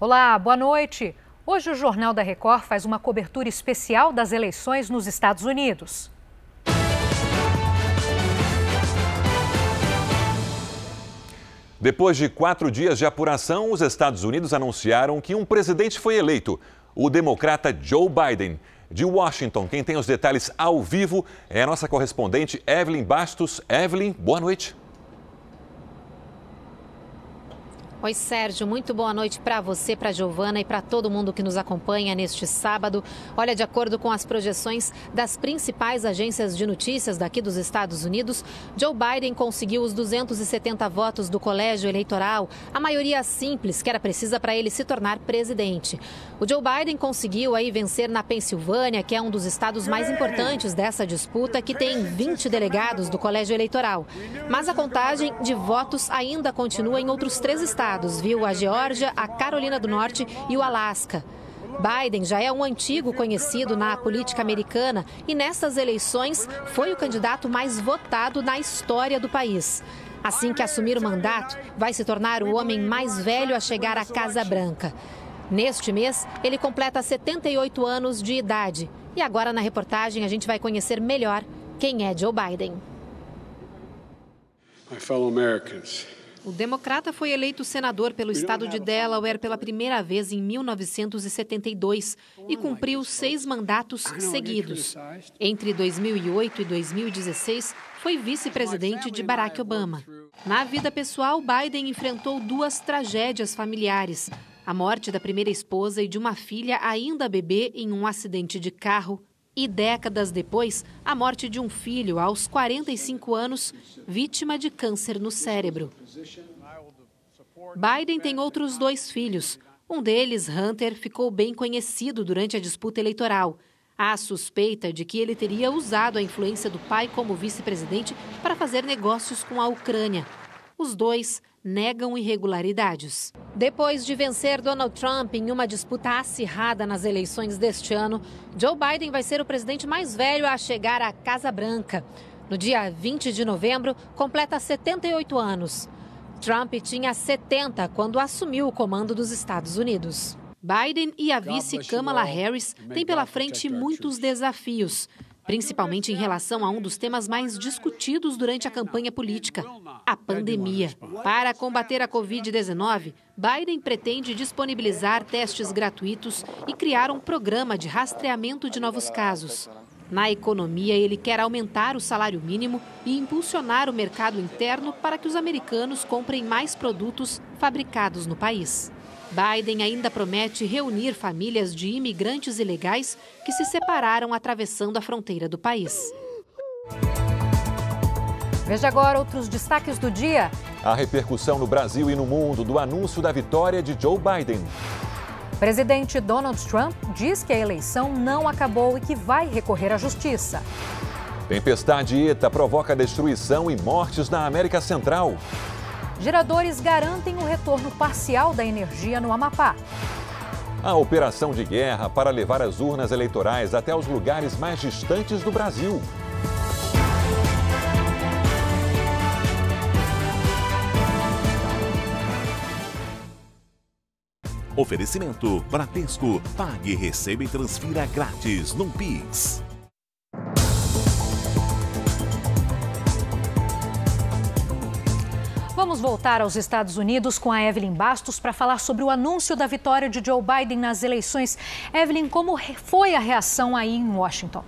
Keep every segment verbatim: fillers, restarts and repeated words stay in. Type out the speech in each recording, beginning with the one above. Olá, boa noite. Hoje o Jornal da Record faz uma cobertura especial das eleições nos Estados Unidos. Depois de quatro dias de apuração, os Estados Unidos anunciaram que um presidente foi eleito, o democrata Joe Biden. De Washington, quem tem os detalhes ao vivo é a nossa correspondente Evelyn Bastos. Evelyn, boa noite. Oi, Sérgio, muito boa noite para você, para Giovana e para todo mundo que nos acompanha neste sábado. Olha, de acordo com as projeções das principais agências de notícias daqui dos Estados Unidos, Joe Biden conseguiu os duzentos e setenta votos do colégio eleitoral, a maioria simples que era precisa para ele se tornar presidente. O Joe Biden conseguiu aí vencer na Pensilvânia, que é um dos estados mais importantes dessa disputa, que tem vinte delegados do colégio eleitoral. Mas a contagem de votos ainda continua em outros três estados. Viu a Geórgia, a Carolina do Norte e o Alasca. Biden já é um antigo conhecido na política americana e nessas eleições foi o candidato mais votado na história do país. Assim que assumir o mandato, vai se tornar o homem mais velho a chegar à Casa Branca. Neste mês, ele completa setenta e oito anos de idade. E agora na reportagem a gente vai conhecer melhor quem é Joe Biden. My fellow Americans. O democrata foi eleito senador pelo estado de Delaware pela primeira vez em mil novecentos e setenta e dois e cumpriu seis mandatos seguidos. Entre dois mil e oito e dois mil e dezesseis, foi vice-presidente de Barack Obama. Na vida pessoal, Biden enfrentou duas tragédias familiares: a morte da primeira esposa e de uma filha ainda bebê em um acidente de carro. E décadas depois, a morte de um filho aos quarenta e cinco anos, vítima de câncer no cérebro. Biden tem outros dois filhos. Um deles, Hunter, ficou bem conhecido durante a disputa eleitoral. Há a suspeita de que ele teria usado a influência do pai como vice-presidente para fazer negócios com a Ucrânia. Os dois negam irregularidades. Depois de vencer Donald Trump em uma disputa acirrada nas eleições deste ano, Joe Biden vai ser o presidente mais velho a chegar à Casa Branca. No dia vinte de novembro, completa setenta e oito anos. Trump tinha setenta quando assumiu o comando dos Estados Unidos. Biden e a vice Kamala Harris têm pela frente muitos desafios, principalmente em relação a um dos temas mais discutidos durante a campanha política, a pandemia. Para combater a covid dezenove, Biden pretende disponibilizar testes gratuitos e criar um programa de rastreamento de novos casos. Na economia, ele quer aumentar o salário mínimo e impulsionar o mercado interno para que os americanos comprem mais produtos fabricados no país. Biden ainda promete reunir famílias de imigrantes ilegais que se separaram atravessando a fronteira do país. Veja agora outros destaques do dia. A repercussão no Brasil e no mundo do anúncio da vitória de Joe Biden. Presidente Donald Trump diz que a eleição não acabou e que vai recorrer à justiça. Tempestade Eta provoca destruição e mortes na América Central. Geradores garantem o retorno parcial da energia no Amapá. A operação de guerra para levar as urnas eleitorais até os lugares mais distantes do Brasil. Oferecimento Bradesco. Pague, receba e transfira grátis no Pix. Vamos voltar aos Estados Unidos com a Evelyn Bastos para falar sobre o anúncio da vitória de Joe Biden nas eleições. Evelyn, como foi a reação aí em Washington?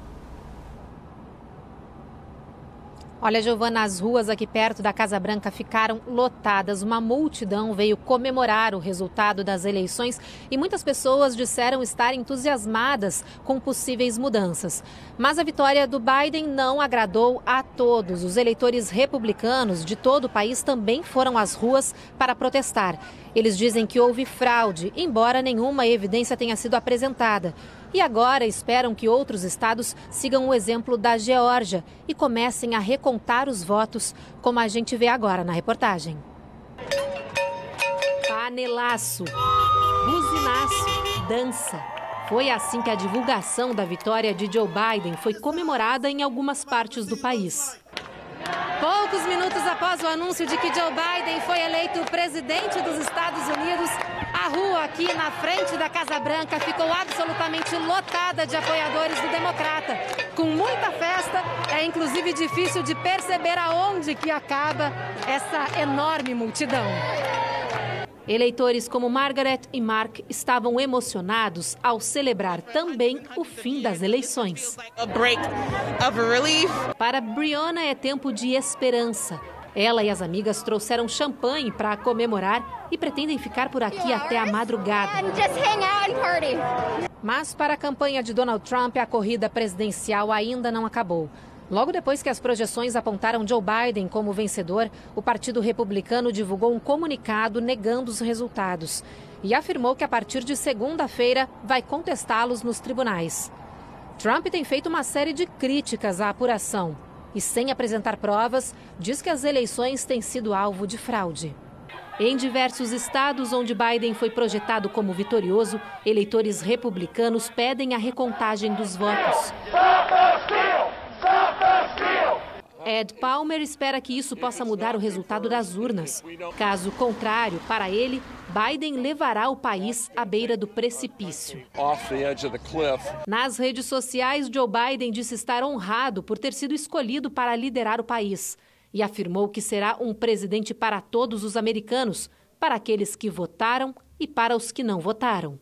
Olha, Giovana, as ruas aqui perto da Casa Branca ficaram lotadas. Uma multidão veio comemorar o resultado das eleições e muitas pessoas disseram estar entusiasmadas com possíveis mudanças. Mas a vitória do Biden não agradou a todos. Os eleitores republicanos de todo o país também foram às ruas para protestar. Eles dizem que houve fraude, embora nenhuma evidência tenha sido apresentada. E agora esperam que outros estados sigam o exemplo da Geórgia e comecem a recontar os votos, como a gente vê agora na reportagem. Panelaço, buzinaço, dança. Foi assim que a divulgação da vitória de Joe Biden foi comemorada em algumas partes do país. Poucos minutos após o anúncio de que Joe Biden foi eleito presidente dos Estados Unidos, A rua aqui na frente da Casa Branca ficou absolutamente lotada de apoiadores do Democrata. Com muita festa, é inclusive difícil de perceber aonde que acaba essa enorme multidão. Eleitores como Margaret e Mark estavam emocionados ao celebrar também o fim das eleições. Para Brianna é tempo de esperança. Ela e as amigas trouxeram champanhe para comemorar e pretendem ficar por aqui até a madrugada. Mas para a campanha de Donald Trump, a corrida presidencial ainda não acabou. Logo depois que as projeções apontaram Joe Biden como vencedor, o Partido Republicano divulgou um comunicado negando os resultados e afirmou que a partir de segunda-feira vai contestá-los nos tribunais. Trump tem feito uma série de críticas à apuração e, sem apresentar provas, diz que as eleições têm sido alvo de fraude. Em diversos estados onde Biden foi projetado como vitorioso, eleitores republicanos pedem a recontagem dos votos. Ed Palmer espera que isso possa mudar o resultado das urnas. Caso contrário, para ele, Biden levará o país à beira do precipício. Nas redes sociais, Joe Biden disse estar honrado por ter sido escolhido para liderar o país e afirmou que será um presidente para todos os americanos, para aqueles que votaram e para os que não votaram.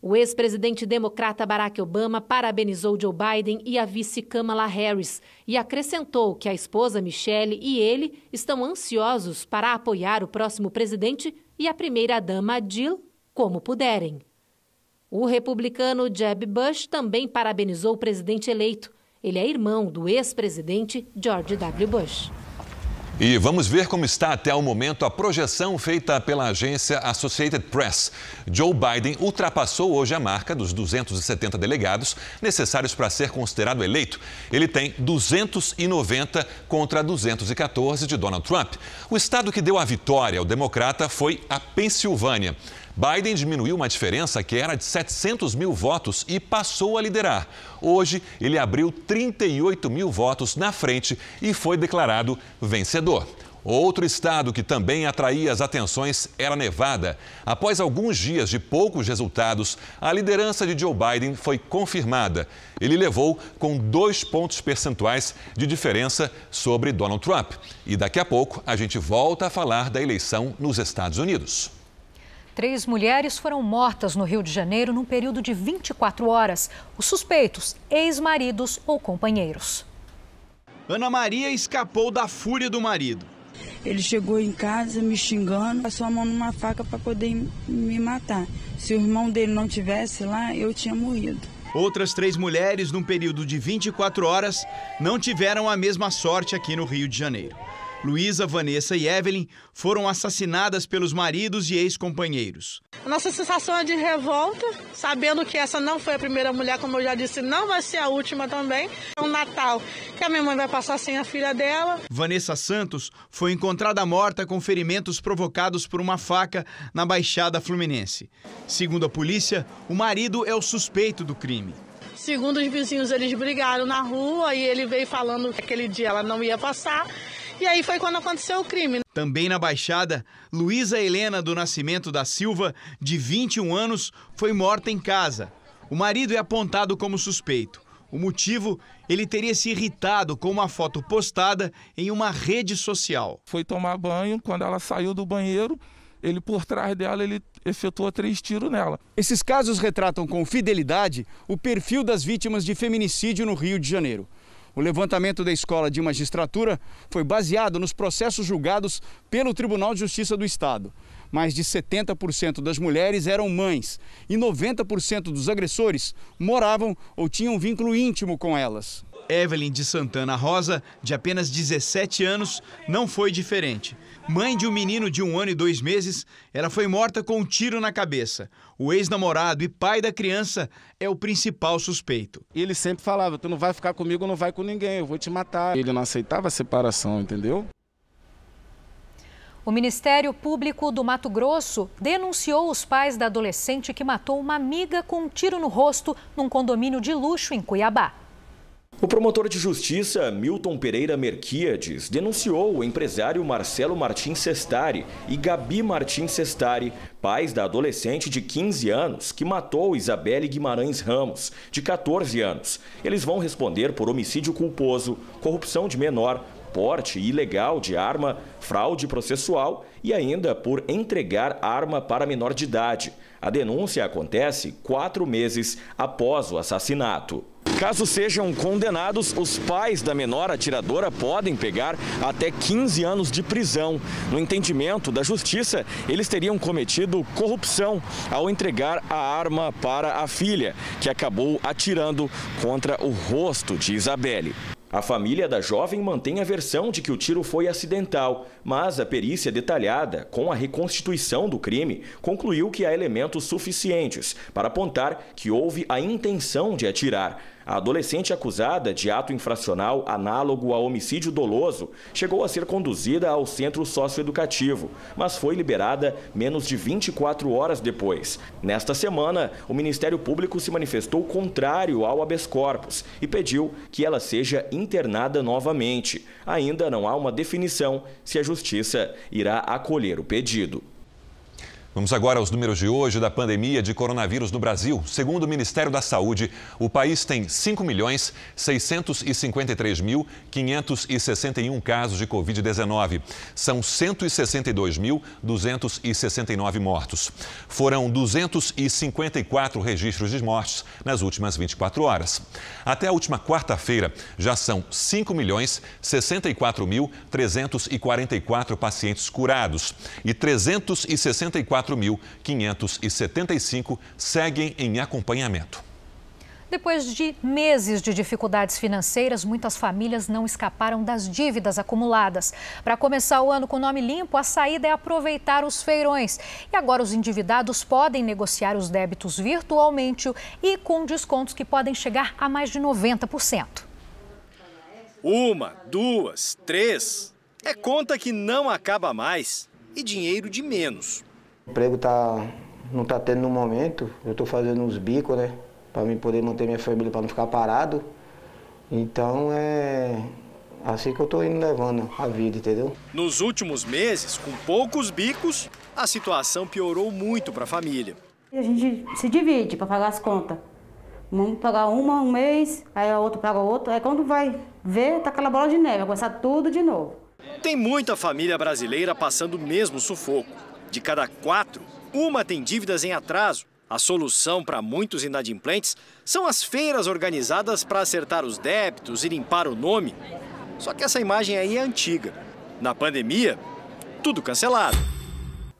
O ex-presidente democrata Barack Obama parabenizou Joe Biden e a vice Kamala Harris e acrescentou que a esposa Michelle e ele estão ansiosos para apoiar o próximo presidente e a primeira-dama Jill como puderem. O republicano Jeb Bush também parabenizou o presidente eleito. Ele é irmão do ex-presidente George W. Bush. E vamos ver como está até o momento a projeção feita pela agência Associated Press. Joe Biden ultrapassou hoje a marca dos duzentos e setenta delegados necessários para ser considerado eleito. Ele tem duzentos e noventa contra duzentos e quatorze de Donald Trump. O estado que deu a vitória ao democrata foi a Pensilvânia. Biden diminuiu uma diferença que era de setecentos mil votos e passou a liderar. Hoje, ele abriu trinta e oito mil votos na frente e foi declarado vencedor. Outro estado que também atraía as atenções era Nevada. Após alguns dias de poucos resultados, a liderança de Joe Biden foi confirmada. Ele levou com dois pontos percentuais de diferença sobre Donald Trump. E daqui a pouco, a gente volta a falar da eleição nos Estados Unidos. Três mulheres foram mortas no Rio de Janeiro num período de vinte e quatro horas. Os suspeitos, ex-maridos ou companheiros. Ana Maria escapou da fúria do marido. Ele chegou em casa me xingando, passou a mão numa faca para poder me matar. Se o irmão dele não estivesse lá, eu tinha morrido. Outras três mulheres, num período de vinte e quatro horas, não tiveram a mesma sorte aqui no Rio de Janeiro. Luísa, Vanessa e Evelyn foram assassinadas pelos maridos e ex-companheiros. Nossa sensação é de revolta, sabendo que essa não foi a primeira mulher, como eu já disse, não vai ser a última também. É um Natal que a minha mãe vai passar sem a filha dela. Vanessa Santos foi encontrada morta com ferimentos provocados por uma faca na Baixada Fluminense. Segundo a polícia, o marido é o suspeito do crime. Segundo os vizinhos, eles brigaram na rua e ele veio falando que aquele dia ela não ia passar. E aí foi quando aconteceu o crime. Também na Baixada, Luísa Helena do Nascimento da Silva, de vinte e um anos, foi morta em casa. O marido é apontado como suspeito. O motivo, ele teria se irritado com uma foto postada em uma rede social. Foi tomar banho, quando ela saiu do banheiro, ele por trás dela, ele efetuou três tiros nela. Esses casos retratam com fidelidade o perfil das vítimas de feminicídio no Rio de Janeiro. O levantamento da Escola de Magistratura foi baseado nos processos julgados pelo Tribunal de Justiça do Estado. Mais de setenta por cento das mulheres eram mães e noventa por cento dos agressores moravam ou tinham vínculo íntimo com elas. Evelyn de Santana Rosa, de apenas dezessete anos, não foi diferente. Mãe de um menino de um ano e dois meses, ela foi morta com um tiro na cabeça. O ex-namorado e pai da criança é o principal suspeito. Ele sempre falava, tu não vai ficar comigo, não vai com ninguém, eu vou te matar. Ele não aceitava a separação, entendeu? O Ministério Público do Mato Grosso denunciou os pais da adolescente que matou uma amiga com um tiro no rosto num condomínio de luxo em Cuiabá. O promotor de justiça Milton Pereira Merquiades denunciou o empresário Marcelo Martins Sestari e Gabi Martins Sestari, pais da adolescente de quinze anos que matou Isabelle Guimarães Ramos, de quatorze anos. Eles vão responder por homicídio culposo, corrupção de menor, porte ilegal de arma, fraude processual e ainda por entregar arma para menor de idade. A denúncia acontece quatro meses após o assassinato. Caso sejam condenados, os pais da menor atiradora podem pegar até quinze anos de prisão. No entendimento da justiça, eles teriam cometido corrupção ao entregar a arma para a filha, que acabou atirando contra o rosto de Isabelle. A família da jovem mantém a versão de que o tiro foi acidental, mas a perícia detalhada, com a reconstituição do crime, concluiu que há elementos suficientes para apontar que houve a intenção de atirar. A adolescente acusada de ato infracional análogo a homicídio doloso chegou a ser conduzida ao centro socioeducativo, mas foi liberada menos de vinte e quatro horas depois. Nesta semana, o Ministério Público se manifestou contrário ao habeas corpus e pediu que ela seja internada novamente. Ainda não há uma definição se a justiça irá acolher o pedido. Vamos agora aos números de hoje da pandemia de coronavírus no Brasil. Segundo o Ministério da Saúde, o país tem cinco milhões seiscentos e cinquenta e três mil quinhentos e sessenta e um casos de covid dezenove. São cento e sessenta e dois mil duzentos e sessenta e nove mortos. Foram duzentos e cinquenta e quatro registros de mortes nas últimas vinte e quatro horas. Até a última quarta-feira, já são cinco milhões sessenta e quatro mil trezentos e quarenta e quatro pacientes curados e trezentos e sessenta e quatro mil quinhentos e setenta e cinco seguem em acompanhamento. Depois de meses de dificuldades financeiras, muitas famílias não escaparam das dívidas acumuladas. Para começar o ano com nome limpo, a saída é aproveitar os feirões. E agora os endividados podem negociar os débitos virtualmente e com descontos que podem chegar a mais de noventa por cento. Uma, duas, três. É conta que não acaba mais e dinheiro de menos. O emprego tá, não está tendo no momento, eu estou fazendo uns bicos, né, para mim poder manter minha família, para não ficar parado. Então é assim que eu estou indo levando a vida, entendeu? Nos últimos meses, com poucos bicos, a situação piorou muito para a família. A gente se divide para pagar as contas. Vamos pagar uma um mês, aí a outra paga a outra, aí quando vai ver, tá aquela bola de neve, vai começar tudo de novo. Tem muita família brasileira passando o mesmo sufoco. De cada quatro, uma tem dívidas em atraso. A solução para muitos inadimplentes são as feiras organizadas para acertar os débitos e limpar o nome. Só que essa imagem aí é antiga. Na pandemia, tudo cancelado.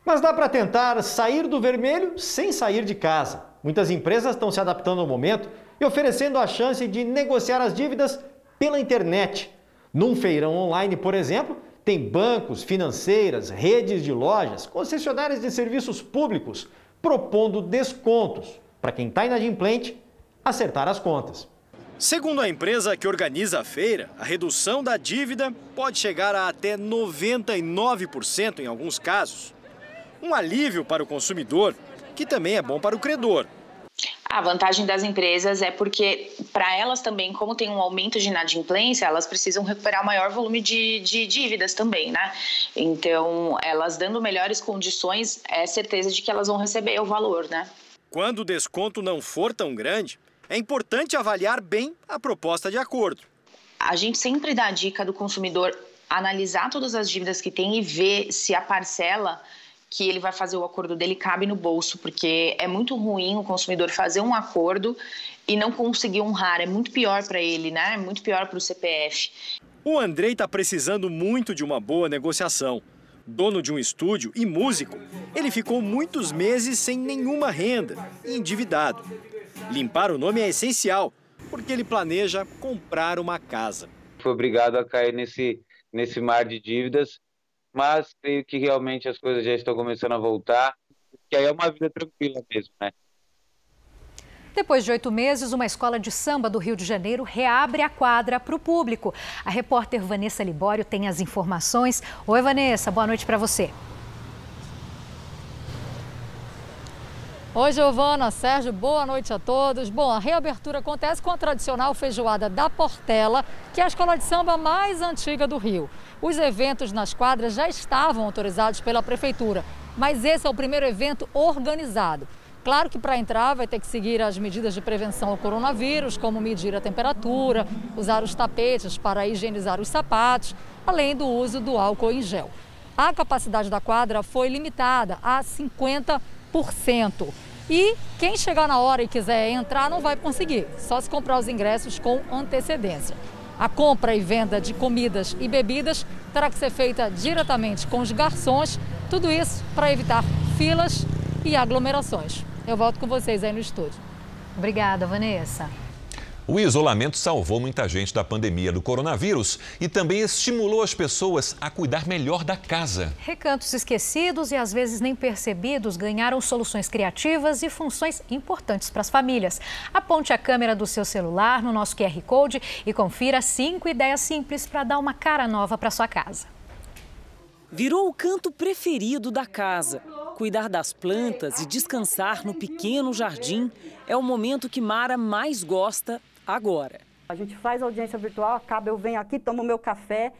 Mas dá para tentar sair do vermelho sem sair de casa. Muitas empresas estão se adaptando ao momento e oferecendo a chance de negociar as dívidas pela internet. Num feirão online, por exemplo, tem bancos, financeiras, redes de lojas, concessionárias de serviços públicos propondo descontos para quem está inadimplente acertar as contas. Segundo a empresa que organiza a feira, a redução da dívida pode chegar a até noventa e nove por cento em alguns casos. Um alívio para o consumidor, que também é bom para o credor. A vantagem das empresas é porque, para elas também, como tem um aumento de inadimplência, elas precisam recuperar maior volume de, de dívidas também, né? Então, elas dando melhores condições, é certeza de que elas vão receber o valor, né? Quando o desconto não for tão grande, é importante avaliar bem a proposta de acordo. A gente sempre dá a dica do consumidor analisar todas as dívidas que tem e ver se a parcela que ele vai fazer o acordo dele cabe no bolso, porque é muito ruim o consumidor fazer um acordo e não conseguir honrar. É muito pior para ele, né? É muito pior para o C P F. O Andrei está precisando muito de uma boa negociação. Dono de um estúdio e músico, ele ficou muitos meses sem nenhuma renda e endividado. Limpar o nome é essencial, porque ele planeja comprar uma casa. Foi obrigado a cair nesse, nesse mar de dívidas. Mas creio que realmente as coisas já estão começando a voltar, que aí é uma vida tranquila mesmo, né? Depois de oito meses, uma escola de samba do Rio de Janeiro reabre a quadra para o público. A repórter Vanessa Libório tem as informações. Oi, Vanessa, boa noite para você. Oi, Giovana, Sérgio, boa noite a todos. Bom, a reabertura acontece com a tradicional feijoada da Portela, que é a escola de samba mais antiga do Rio. Os eventos nas quadras já estavam autorizados pela prefeitura, mas esse é o primeiro evento organizado. Claro que para entrar vai ter que seguir as medidas de prevenção ao coronavírus, como medir a temperatura, usar os tapetes para higienizar os sapatos, além do uso do álcool em gel. A capacidade da quadra foi limitada a cinquenta por cento. E quem chegar na hora e quiser entrar não vai conseguir, só se comprar os ingressos com antecedência. A compra e venda de comidas e bebidas terá que ser feita diretamente com os garçons, tudo isso para evitar filas e aglomerações. Eu volto com vocês aí no estúdio. Obrigada, Vanessa. O isolamento salvou muita gente da pandemia do coronavírus e também estimulou as pessoas a cuidar melhor da casa. Recantos esquecidos e às vezes nem percebidos ganharam soluções criativas e funções importantes para as famílias. Aponte a câmera do seu celular no nosso Q R Code e confira cinco ideias simples para dar uma cara nova para sua casa. Virou o canto preferido da casa. Cuidar das plantas e descansar no pequeno jardim é o momento que Mara mais gosta agora. A gente faz audiência virtual, acaba, eu venho aqui, tomo meu café,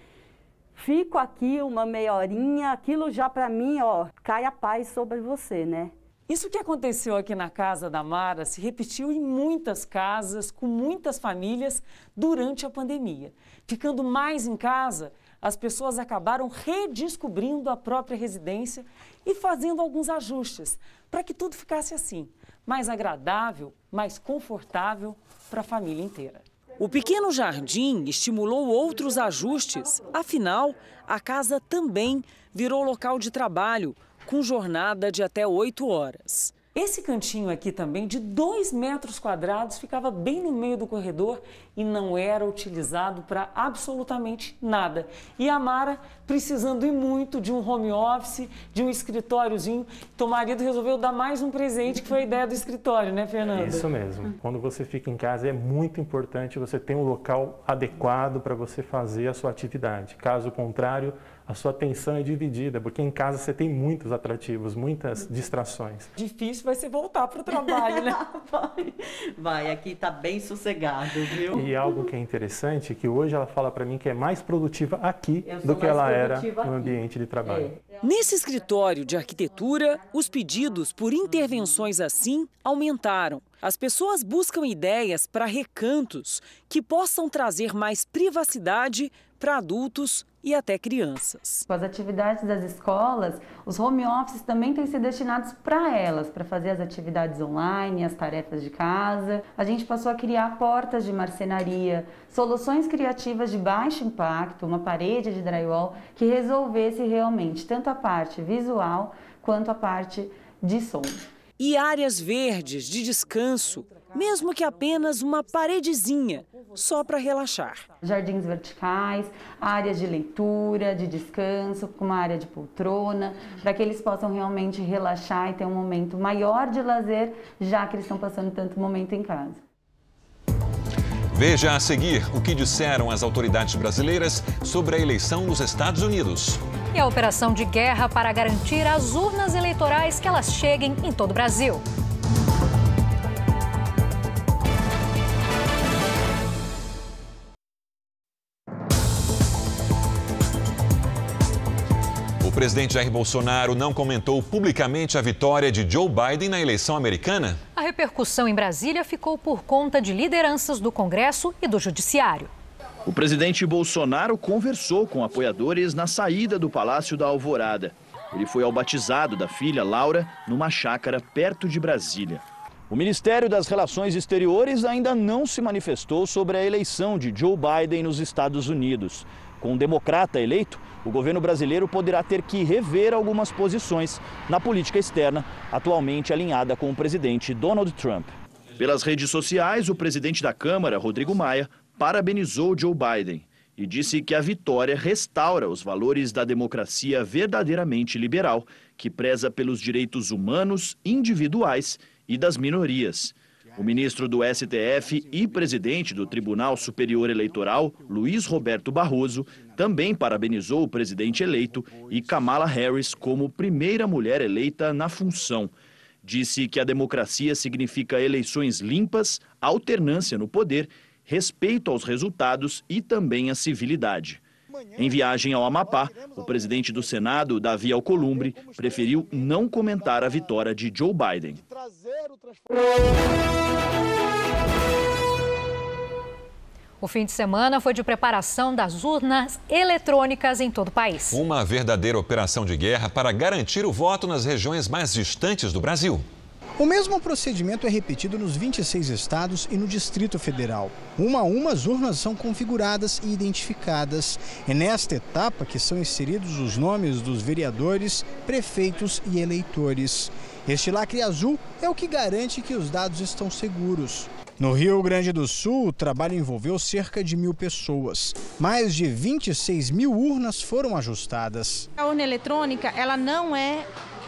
fico aqui uma meia horinha, aquilo já para mim, ó, cai a paz sobre você, né? Isso que aconteceu aqui na casa da Mara se repetiu em muitas casas, com muitas famílias, durante a pandemia. Ficando mais em casa, as pessoas acabaram redescobrindo a própria residência e fazendo alguns ajustes para que tudo ficasse assim, mais agradável, mais confortável para a família inteira. O pequeno jardim estimulou outros ajustes, afinal, a casa também virou local de trabalho, com jornada de até oito horas. Esse cantinho aqui também, de dois metros quadrados, ficava bem no meio do corredor e não era utilizado para absolutamente nada. E a Mara, precisando e muito de um home office, de um escritóriozinho, teu marido resolveu dar mais um presente, que foi a ideia do escritório, né, Fernanda? Isso mesmo. Quando você fica em casa, é muito importante você ter um local adequado para você fazer a sua atividade. Caso contrário, a sua atenção é dividida, porque em casa você tem muitos atrativos, muitas distrações. Difícil vai ser voltar para o trabalho, né? Vai, vai, aqui tá bem sossegado, viu? E algo que é interessante, que hoje ela fala para mim que é mais produtiva aqui do que ela era no ambiente de trabalho. É. Nesse escritório de arquitetura, os pedidos por intervenções assim aumentaram. As pessoas buscam ideias para recantos que possam trazer mais privacidade para adultos e até crianças. Com as atividades das escolas, os home offices também têm sido destinados para elas, para fazer as atividades online, as tarefas de casa. A gente passou a criar portas de marcenaria, soluções criativas de baixo impacto, uma parede de drywall que resolvesse realmente tanto a parte visual quanto a parte de som. E áreas verdes de descanso, mesmo que apenas uma paredezinha, só para relaxar. Jardins verticais, áreas de leitura, de descanso, com uma área de poltrona, para que eles possam realmente relaxar e ter um momento maior de lazer, já que eles estão passando tanto momento em casa. Veja a seguir o que disseram as autoridades brasileiras sobre a eleição nos Estados Unidos. E a operação de guerra para garantir as urnas eleitorais que elas cheguem em todo o Brasil. O presidente Jair Bolsonaro não comentou publicamente a vitória de Joe Biden na eleição americana? A repercussão em Brasília ficou por conta de lideranças do Congresso e do Judiciário. O presidente Bolsonaro conversou com apoiadores na saída do Palácio da Alvorada. Ele foi ao batizado da filha Laura numa chácara perto de Brasília. O Ministério das Relações Exteriores ainda não se manifestou sobre a eleição de Joe Biden nos Estados Unidos. Com o democrata eleito, o governo brasileiro poderá ter que rever algumas posições na política externa, atualmente alinhada com o presidente Donald Trump. Pelas redes sociais, o presidente da Câmara, Rodrigo Maia, parabenizou Joe Biden e disse que a vitória restaura os valores da democracia verdadeiramente liberal, que preza pelos direitos humanos, individuais e das minorias. O ministro do S T F e presidente do Tribunal Superior Eleitoral, Luiz Roberto Barroso, também parabenizou o presidente eleito e Kamala Harris como primeira mulher eleita na função. disse que a democracia significa eleições limpas, alternância no poder, respeito aos resultados e também a civilidade. Em viagem ao Amapá, o presidente do Senado, Davi Alcolumbre, preferiu não comentar a vitória de Joe Biden. O fim de semana foi de preparação das urnas eletrônicas em todo o país. Uma verdadeira operação de guerra para garantir o voto nas regiões mais distantes do Brasil. O mesmo procedimento é repetido nos vinte e seis estados e no Distrito Federal. Uma a uma, as urnas são configuradas e identificadas. É nesta etapa que são inseridos os nomes dos vereadores, prefeitos e eleitores. Este lacre azul é o que garante que os dados estão seguros. No Rio Grande do Sul, o trabalho envolveu cerca de mil pessoas. Mais de vinte e seis mil urnas foram ajustadas. A urna eletrônica, ela não é...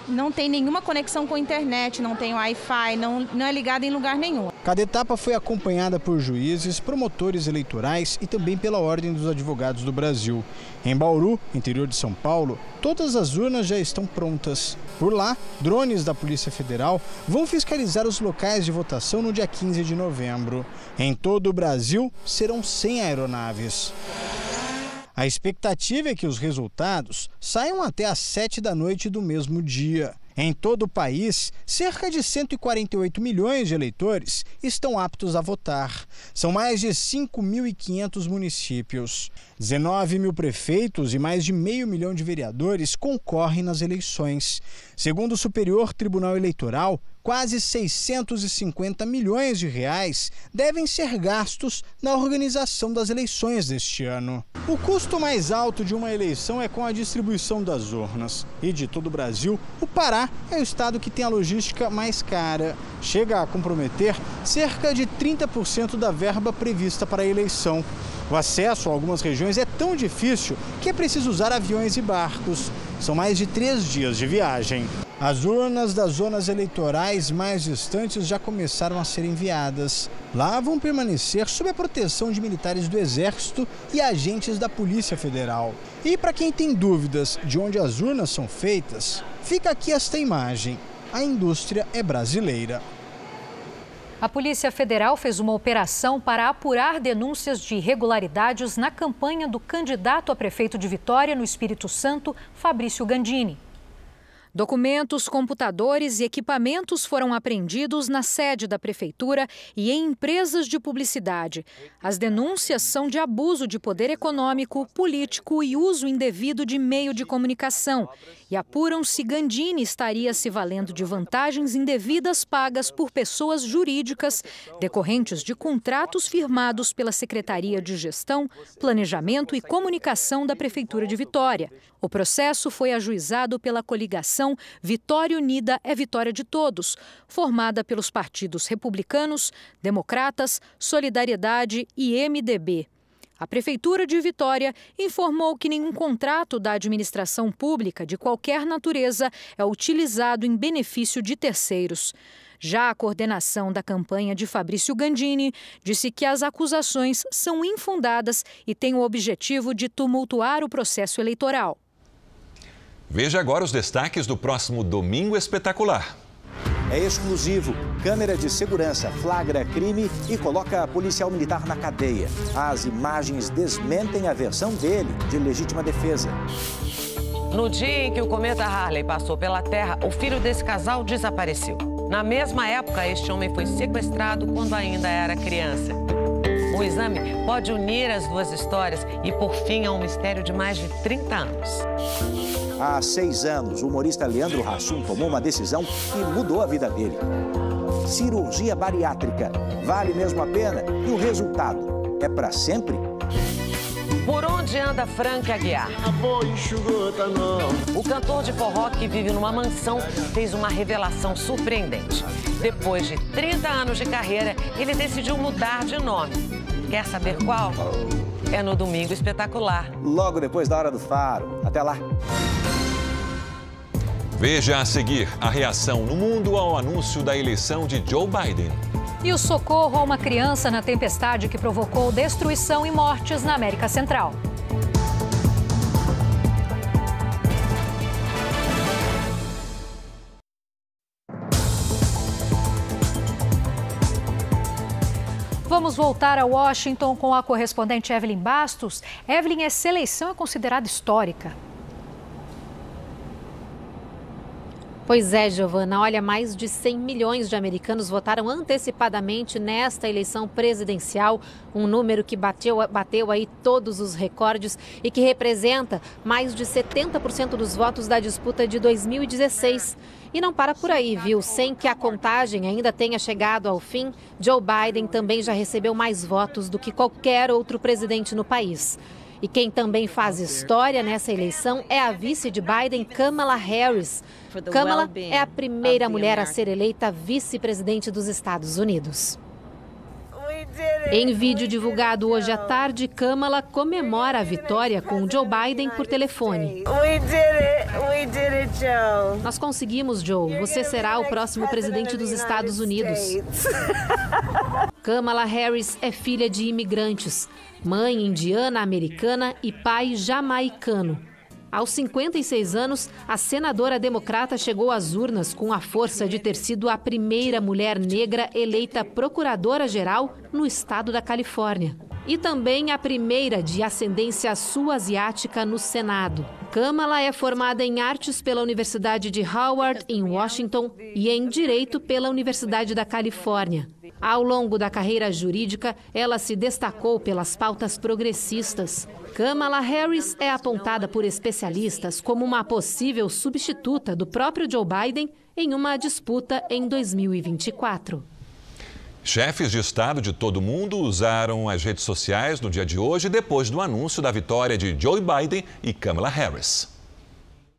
não tem nenhuma conexão com a internet, não tem Wi-Fi, não, não é ligado em lugar nenhum. Cada etapa foi acompanhada por juízes, promotores eleitorais e também pela Ordem dos Advogados do Brasil. Em Bauru, interior de São Paulo, todas as urnas já estão prontas. Por lá, drones da Polícia Federal vão fiscalizar os locais de votação no dia quinze de novembro. Em todo o Brasil, serão cem aeronaves. A expectativa é que os resultados saiam até às sete da noite do mesmo dia. Em todo o país, cerca de cento e quarenta e oito milhões de eleitores estão aptos a votar. São mais de cinco mil e quinhentos municípios. dezenove mil prefeitos e mais de meio milhão de vereadores concorrem nas eleições. Segundo o Superior Tribunal Eleitoral, quase seiscentos e cinquenta milhões de reais devem ser gastos na organização das eleições deste ano. O custo mais alto de uma eleição é com a distribuição das urnas. E de todo o Brasil, o Pará é o estado que tem a logística mais cara. Chega a comprometer cerca de trinta por cento da verba prevista para a eleição. O acesso a algumas regiões é tão difícil que é preciso usar aviões e barcos. São mais de três dias de viagem. As urnas das zonas eleitorais mais distantes já começaram a ser enviadas. Lá vão permanecer sob a proteção de militares do Exército e agentes da Polícia Federal. E para quem tem dúvidas de onde as urnas são feitas, fica aqui esta imagem. A indústria é brasileira. A Polícia Federal fez uma operação para apurar denúncias de irregularidades na campanha do candidato a prefeito de Vitória, no Espírito Santo, Fabrício Gandini. Documentos, computadores e equipamentos foram apreendidos na sede da prefeitura e em empresas de publicidade. As denúncias são de abuso de poder econômico, político e uso indevido de meio de comunicação. E apuram se Gandini estaria se valendo de vantagens indevidas pagas por pessoas jurídicas decorrentes de contratos firmados pela Secretaria de Gestão, Planejamento e Comunicação da Prefeitura de Vitória. O processo foi ajuizado pela coligação Vitória Unida é Vitória de Todos, formada pelos partidos republicanos, democratas, Solidariedade e M D B. A Prefeitura de Vitória informou que nenhum contrato da administração pública de qualquer natureza é utilizado em benefício de terceiros. Já a coordenação da campanha de Fabrício Gandini disse que as acusações são infundadas e têm o objetivo de tumultuar o processo eleitoral. Veja agora os destaques do próximo Domingo Espetacular. É exclusivo. Câmera de segurança flagra crime e coloca policial militar na cadeia. As imagens desmentem a versão dele de legítima defesa. No dia em que o cometa Halley passou pela Terra, o filho desse casal desapareceu. Na mesma época, este homem foi sequestrado quando ainda era criança. O exame pode unir as duas histórias e por fim a um mistério de mais de trinta anos. Há seis anos, o humorista Leandro Hassum tomou uma decisão que mudou a vida dele. Cirurgia bariátrica. Vale mesmo a pena? E o resultado? É para sempre? Por onde anda Frank Aguiar? O cantor de forró que vive numa mansão fez uma revelação surpreendente. Depois de trinta anos de carreira, ele decidiu mudar de nome. Quer saber qual? É no Domingo Espetacular. Logo depois da Hora do Faro. Até lá. Veja a seguir a reação no mundo ao anúncio da eleição de Joe Biden. E o socorro a uma criança na tempestade que provocou destruição e mortes na América Central. Vamos voltar a Washington com a correspondente Evelyn Bastos. Evelyn, essa eleição é considerada histórica. Pois é, Giovana. Olha, mais de cem milhões de americanos votaram antecipadamente nesta eleição presidencial, um número que bateu, bateu aí todos os recordes e que representa mais de setenta por cento dos votos da disputa de dois mil e dezesseis. E não para por aí, viu? Sem que a contagem ainda tenha chegado ao fim, Joe Biden também já recebeu mais votos do que qualquer outro presidente no país. E quem também faz história nessa eleição é a vice de Biden, Kamala Harris. Kamala é a primeira mulher a ser eleita vice-presidente dos Estados Unidos. Em vídeo divulgado hoje à tarde, Kamala comemora a vitória com Joe Biden por telefone. Nós conseguimos, Joe. Você será o próximo presidente dos Estados Unidos. Kamala Harris é filha de imigrantes, mãe indiana-americana e pai jamaicano. Aos cinquenta e seis anos, a senadora democrata chegou às urnas com a força de ter sido a primeira mulher negra eleita procuradora-geral no estado da Califórnia. E também a primeira de ascendência sul-asiática no Senado. Kamala é formada em artes pela Universidade de Howard, em Washington, e em direito pela Universidade da Califórnia. Ao longo da carreira jurídica, ela se destacou pelas pautas progressistas. Kamala Harris é apontada por especialistas como uma possível substituta do próprio Joe Biden em uma disputa em dois mil e vinte e quatro. Chefes de Estado de todo o mundo usaram as redes sociais no dia de hoje, depois do anúncio da vitória de Joe Biden e Kamala Harris.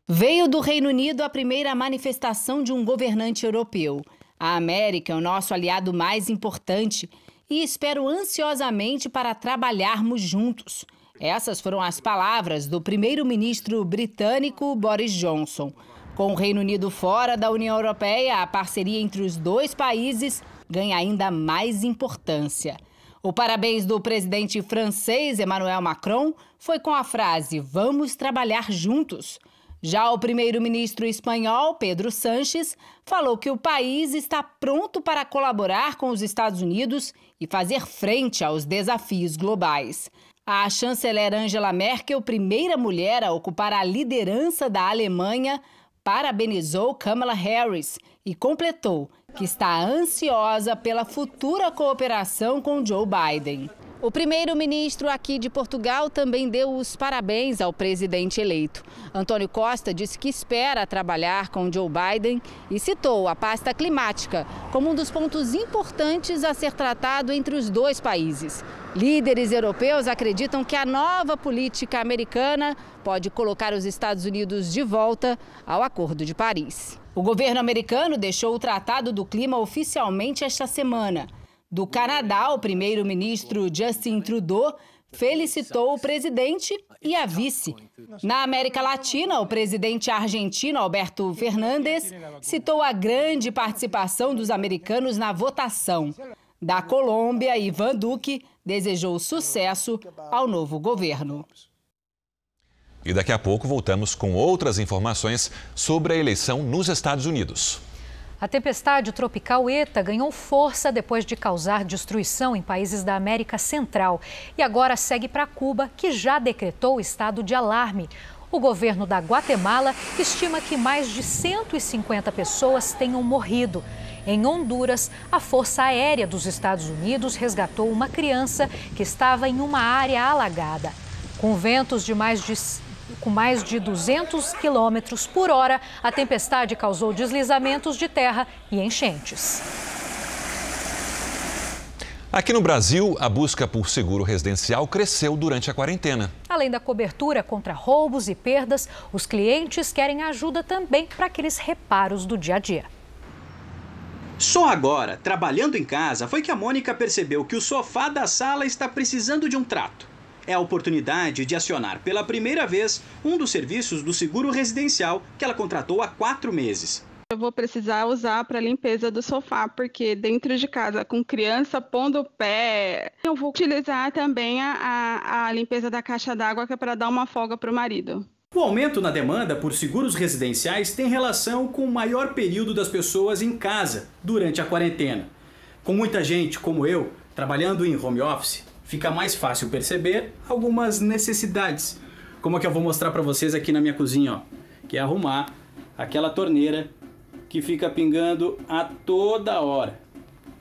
Veio do Reino Unido a primeira manifestação de um governante europeu. A América é o nosso aliado mais importante e espero ansiosamente para trabalharmos juntos. Essas foram as palavras do primeiro-ministro britânico Boris Johnson. Com o Reino Unido fora da União Europeia, a parceria entre os dois países ganha ainda mais importância. O parabéns do presidente francês Emmanuel Macron foi com a frase "Vamos trabalhar juntos". Já o primeiro-ministro espanhol, Pedro Sánchez, falou que o país está pronto para colaborar com os Estados Unidos e fazer frente aos desafios globais. A chanceler Angela Merkel, primeira mulher a ocupar a liderança da Alemanha, parabenizou Kamala Harris e completou que está ansiosa pela futura cooperação com Joe Biden. O primeiro-ministro aqui de Portugal também deu os parabéns ao presidente eleito. António Costa disse que espera trabalhar com Joe Biden e citou a pasta climática como um dos pontos importantes a ser tratado entre os dois países. Líderes europeus acreditam que a nova política americana pode colocar os Estados Unidos de volta ao Acordo de Paris. O governo americano deixou o Tratado do Clima oficialmente esta semana. Do Canadá, o primeiro-ministro Justin Trudeau felicitou o presidente e a vice. Na América Latina, o presidente argentino Alberto Fernandes citou a grande participação dos americanos na votação. Da Colômbia, Ivan Duque desejou sucesso ao novo governo. E daqui a pouco voltamos com outras informações sobre a eleição nos Estados Unidos. A tempestade tropical Eta ganhou força depois de causar destruição em países da América Central e agora segue para Cuba, que já decretou o estado de alarme. O governo da Guatemala estima que mais de cento e cinquenta pessoas tenham morrido. Em Honduras, a Força Aérea dos Estados Unidos resgatou uma criança que estava em uma área alagada. Com ventos de mais de, com mais de duzentos quilômetros por hora, a tempestade causou deslizamentos de terra e enchentes. Aqui no Brasil, a busca por seguro residencial cresceu durante a quarentena. Além da cobertura contra roubos e perdas, os clientes querem ajuda também para aqueles reparos do dia a dia. Só agora, trabalhando em casa, foi que a Mônica percebeu que o sofá da sala está precisando de um trato. É a oportunidade de acionar pela primeira vez um dos serviços do seguro residencial que ela contratou há quatro meses. Eu vou precisar usar para limpeza do sofá, porque dentro de casa, com criança pondo o pé, eu vou utilizar também a, a, a limpeza da caixa d'água, que é para dar uma folga para o marido. O aumento na demanda por seguros residenciais tem relação com o maior período das pessoas em casa durante a quarentena. Com muita gente, como eu, Trabalhando em home office, fica mais fácil perceber algumas necessidades, como a que eu vou mostrar para vocês aqui na minha cozinha, ó, que é arrumar aquela torneira que fica pingando a toda hora.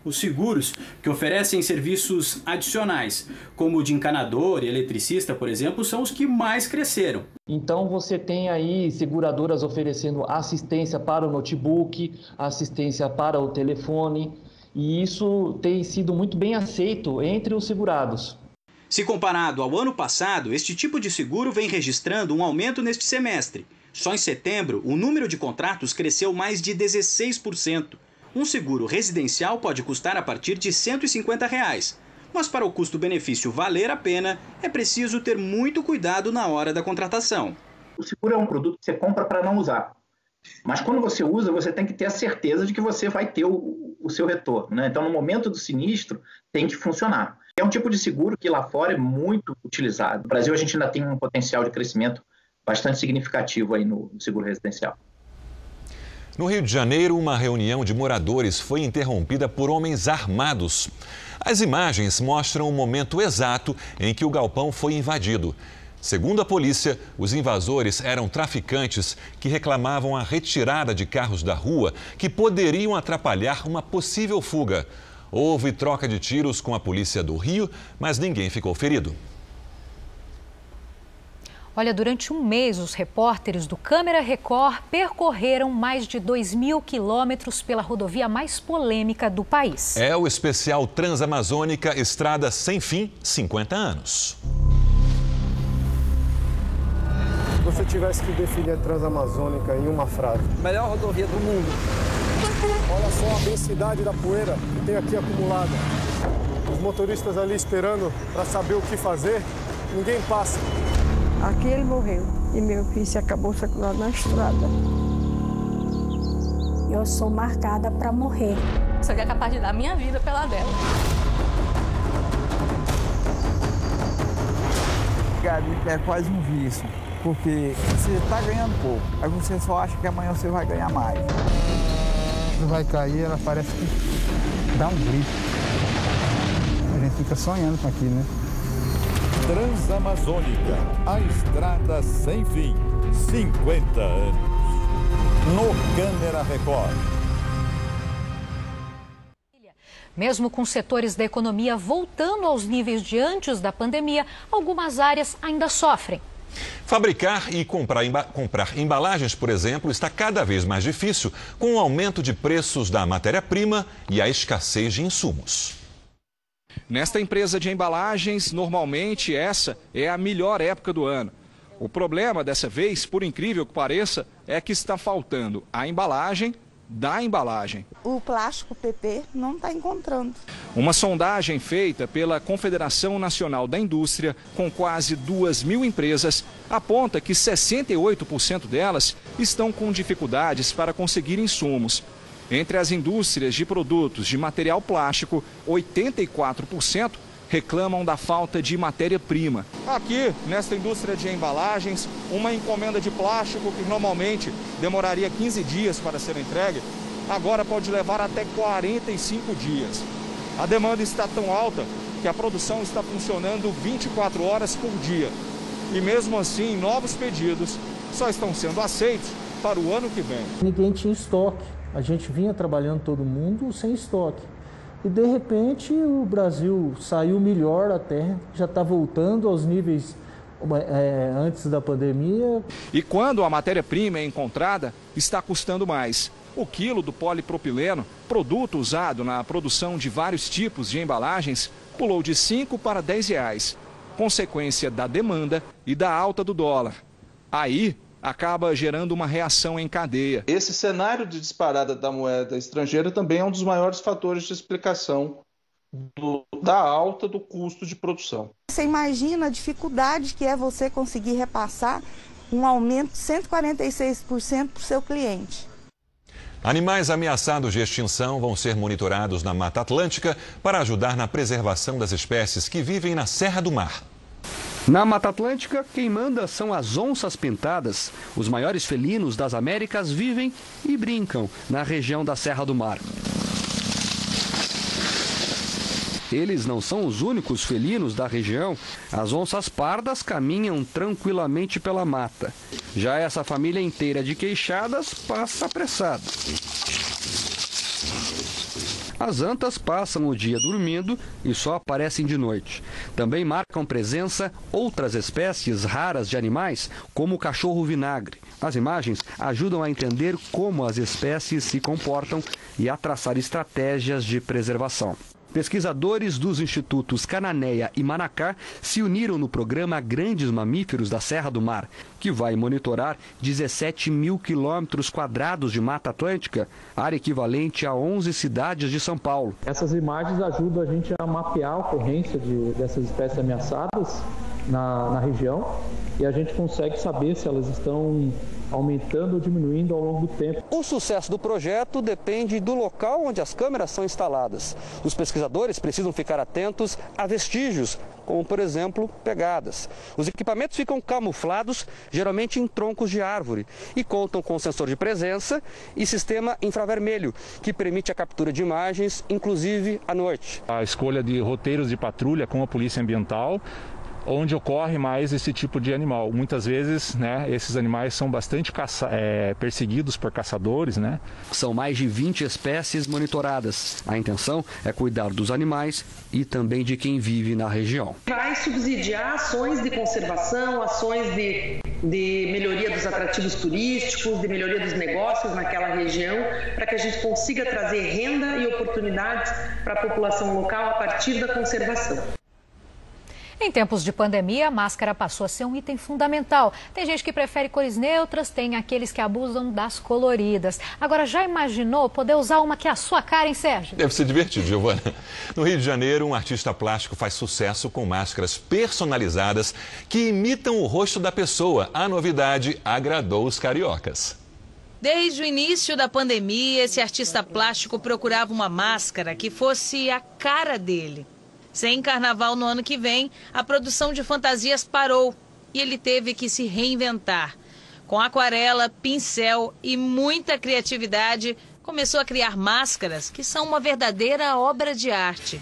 Os seguros, que oferecem serviços adicionais, como o de encanador e eletricista, por exemplo, são os que mais cresceram. Então você tem aí seguradoras oferecendo assistência para o notebook, assistência para o telefone, e isso tem sido muito bem aceito entre os segurados. Se comparado ao ano passado, este tipo de seguro vem registrando um aumento neste semestre. Só em setembro, o número de contratos cresceu mais de dezesseis por cento. Um seguro residencial pode custar a partir de cento e cinquenta reais, mas para o custo-benefício valer a pena, é preciso ter muito cuidado na hora da contratação. O seguro é um produto que você compra para não usar, mas quando você usa, você tem que ter a certeza de que você vai ter o, o seu retorno, né? Então, no momento do sinistro, tem que funcionar. É um tipo de seguro que lá fora é muito utilizado. No Brasil, a gente ainda tem um potencial de crescimento bastante significativo aí no seguro residencial. No Rio de Janeiro, uma reunião de moradores foi interrompida por homens armados. As imagens mostram o momento exato em que o galpão foi invadido. Segundo a polícia, os invasores eram traficantes que reclamavam a retirada de carros da rua que poderiam atrapalhar uma possível fuga. Houve troca de tiros com a polícia do Rio, mas ninguém ficou ferido. Olha, durante um mês, os repórteres do Câmera Record percorreram mais de dois mil quilômetros pela rodovia mais polêmica do país. É o especial Transamazônica Estrada Sem Fim, cinquenta anos. Se você tivesse que definir a Transamazônica em uma frase... Melhor rodovia do mundo. Olha só a densidade da poeira que tem aqui acumulada. Os motoristas ali esperando para saber o que fazer, ninguém passa. Aqui ele morreu e meu filho se acabou saculado na estrada. Eu sou marcada para morrer. Só que é capaz de dar minha vida pela dela. Garimpo é quase um vício, porque você está ganhando pouco, aí você só acha que amanhã você vai ganhar mais. Quando vai cair, ela parece que dá um grito. A gente fica sonhando com aquilo, né? Transamazônica, a estrada sem fim, cinquenta anos, no Câmera Record. Mesmo com setores da economia voltando aos níveis de antes da pandemia, algumas áreas ainda sofrem. Fabricar e comprar, emba- comprar embalagens, por exemplo, está cada vez mais difícil com o aumento de preços da matéria-prima e a escassez de insumos. Nesta empresa de embalagens, normalmente essa é a melhor época do ano. O problema dessa vez, por incrível que pareça, é que está faltando a embalagem da embalagem. O plástico P P não está encontrando. Uma sondagem feita pela Confederação Nacional da Indústria, com quase duas mil empresas, aponta que sessenta e oito por cento delas estão com dificuldades para conseguir insumos. Entre as indústrias de produtos de material plástico, oitenta e quatro por cento reclamam da falta de matéria-prima. Aqui, nesta indústria de embalagens, uma encomenda de plástico que normalmente demoraria quinze dias para ser entregue, agora pode levar até quarenta e cinco dias. A demanda está tão alta que a produção está funcionando vinte e quatro horas por dia. E mesmo assim, novos pedidos só estão sendo aceitos para o ano que vem. Ninguém tinha estoque. A gente vinha trabalhando todo mundo sem estoque. E, de repente, o Brasil saiu melhor até, já está voltando aos níveis é, antes da pandemia. E quando a matéria-prima é encontrada, está custando mais. O quilo do polipropileno, produto usado na produção de vários tipos de embalagens, pulou de cinco para dez reais, consequência da demanda e da alta do dólar. Aí... acaba gerando uma reação em cadeia. Esse cenário de disparada da moeda estrangeira também é um dos maiores fatores de explicação do, da alta do custo de produção. Você imagina a dificuldade que é você conseguir repassar um aumento de cento e quarenta e seis por cento para o seu cliente. Animais ameaçados de extinção vão ser monitorados na Mata Atlântica para ajudar na preservação das espécies que vivem na Serra do Mar. Na Mata Atlântica, quem manda são as onças pintadas. Os maiores felinos das Américas vivem e brincam na região da Serra do Mar. Eles não são os únicos felinos da região. As onças pardas caminham tranquilamente pela mata. Já essa família inteira de queixadas passa apressada. As antas passam o dia dormindo e só aparecem de noite. Também marcam presença outras espécies raras de animais, como o cachorro-vinagre. As imagens ajudam a entender como as espécies se comportam e a traçar estratégias de preservação. Pesquisadores dos institutos Cananéia e Manacá se uniram no programa Grandes Mamíferos da Serra do Mar, que vai monitorar dezessete mil quilômetros quadrados de Mata Atlântica, área equivalente a onze cidades de São Paulo. Essas imagens ajudam a gente a mapear a ocorrência de, dessas espécies ameaçadas na, na região e a gente consegue saber se elas estão aumentando ou diminuindo ao longo do tempo. O sucesso do projeto depende do local onde as câmeras são instaladas. Os pesquisadores precisam ficar atentos a vestígios, como, por exemplo, pegadas. Os equipamentos ficam camuflados, geralmente em troncos de árvore, e contam com sensor de presença e sistema infravermelho, que permite a captura de imagens, inclusive à noite. A escolha de roteiros de patrulha com a polícia ambiental, onde ocorre mais esse tipo de animal. Muitas vezes, né, esses animais são bastante caça, é, perseguidos por caçadores, né? São mais de vinte espécies monitoradas. A intenção é cuidar dos animais e também de quem vive na região. Vai subsidiar ações de conservação, ações de, de melhoria dos atrativos turísticos, de melhoria dos negócios naquela região, para que a gente consiga trazer renda e oportunidades para a população local a partir da conservação. Em tempos de pandemia, a máscara passou a ser um item fundamental. Tem gente que prefere cores neutras, tem aqueles que abusam das coloridas. Agora, já imaginou poder usar uma que é a sua cara, hein, Sérgio? Deve ser divertido, Giovana. No Rio de Janeiro, um artista plástico faz sucesso com máscaras personalizadas que imitam o rosto da pessoa. A novidade agradou os cariocas. Desde o início da pandemia, esse artista plástico procurava uma máscara que fosse a cara dele. Sem carnaval no ano que vem, a produção de fantasias parou e ele teve que se reinventar. Com aquarela, pincel e muita criatividade, começou a criar máscaras que são uma verdadeira obra de arte.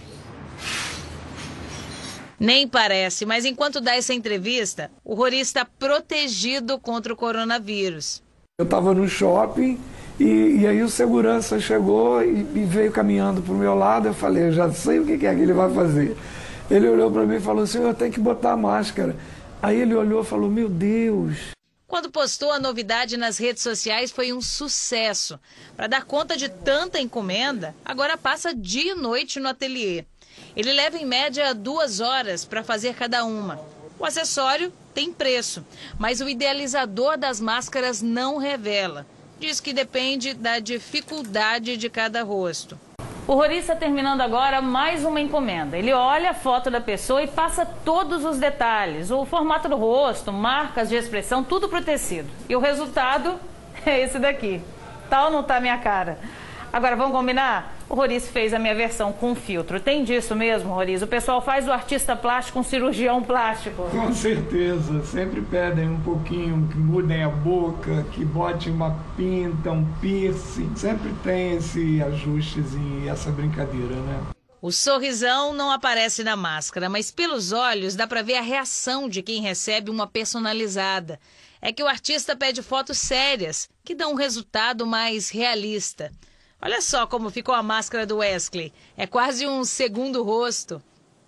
Nem parece, mas enquanto dá essa entrevista, o Rory está protegido contra o coronavírus. Eu estava no shopping e, e aí o segurança chegou e, e veio caminhando para o meu lado. Eu falei, eu já sei o que é que ele vai fazer. Ele olhou para mim e falou, senhor, tem que botar a máscara. Aí ele olhou e falou, meu Deus. Quando postou a novidade nas redes sociais, foi um sucesso. Para dar conta de tanta encomenda, agora passa dia e noite no ateliê. Ele leva em média duas horas para fazer cada uma. O acessório tem preço, mas o idealizador das máscaras não revela. Diz que depende da dificuldade de cada rosto. O Rory está terminando agora mais uma encomenda. Ele olha a foto da pessoa e passa todos os detalhes, o formato do rosto, marcas de expressão, tudo pro tecido. E o resultado é esse daqui. Tá ou não tá minha cara? Agora, vamos combinar? O Rory fez a minha versão com filtro. Tem disso mesmo, Rory? O pessoal faz o artista plástico um cirurgião plástico. Com certeza. Sempre pedem um pouquinho, que mudem a boca, que botem uma pinta, um piercing. Sempre tem esse ajustezinho e essa brincadeira, né? O sorrisão não aparece na máscara, mas pelos olhos dá pra ver a reação de quem recebe uma personalizada. É que o artista pede fotos sérias, que dão um resultado mais realista. Olha só como ficou a máscara do Wesley. É quase um segundo rosto.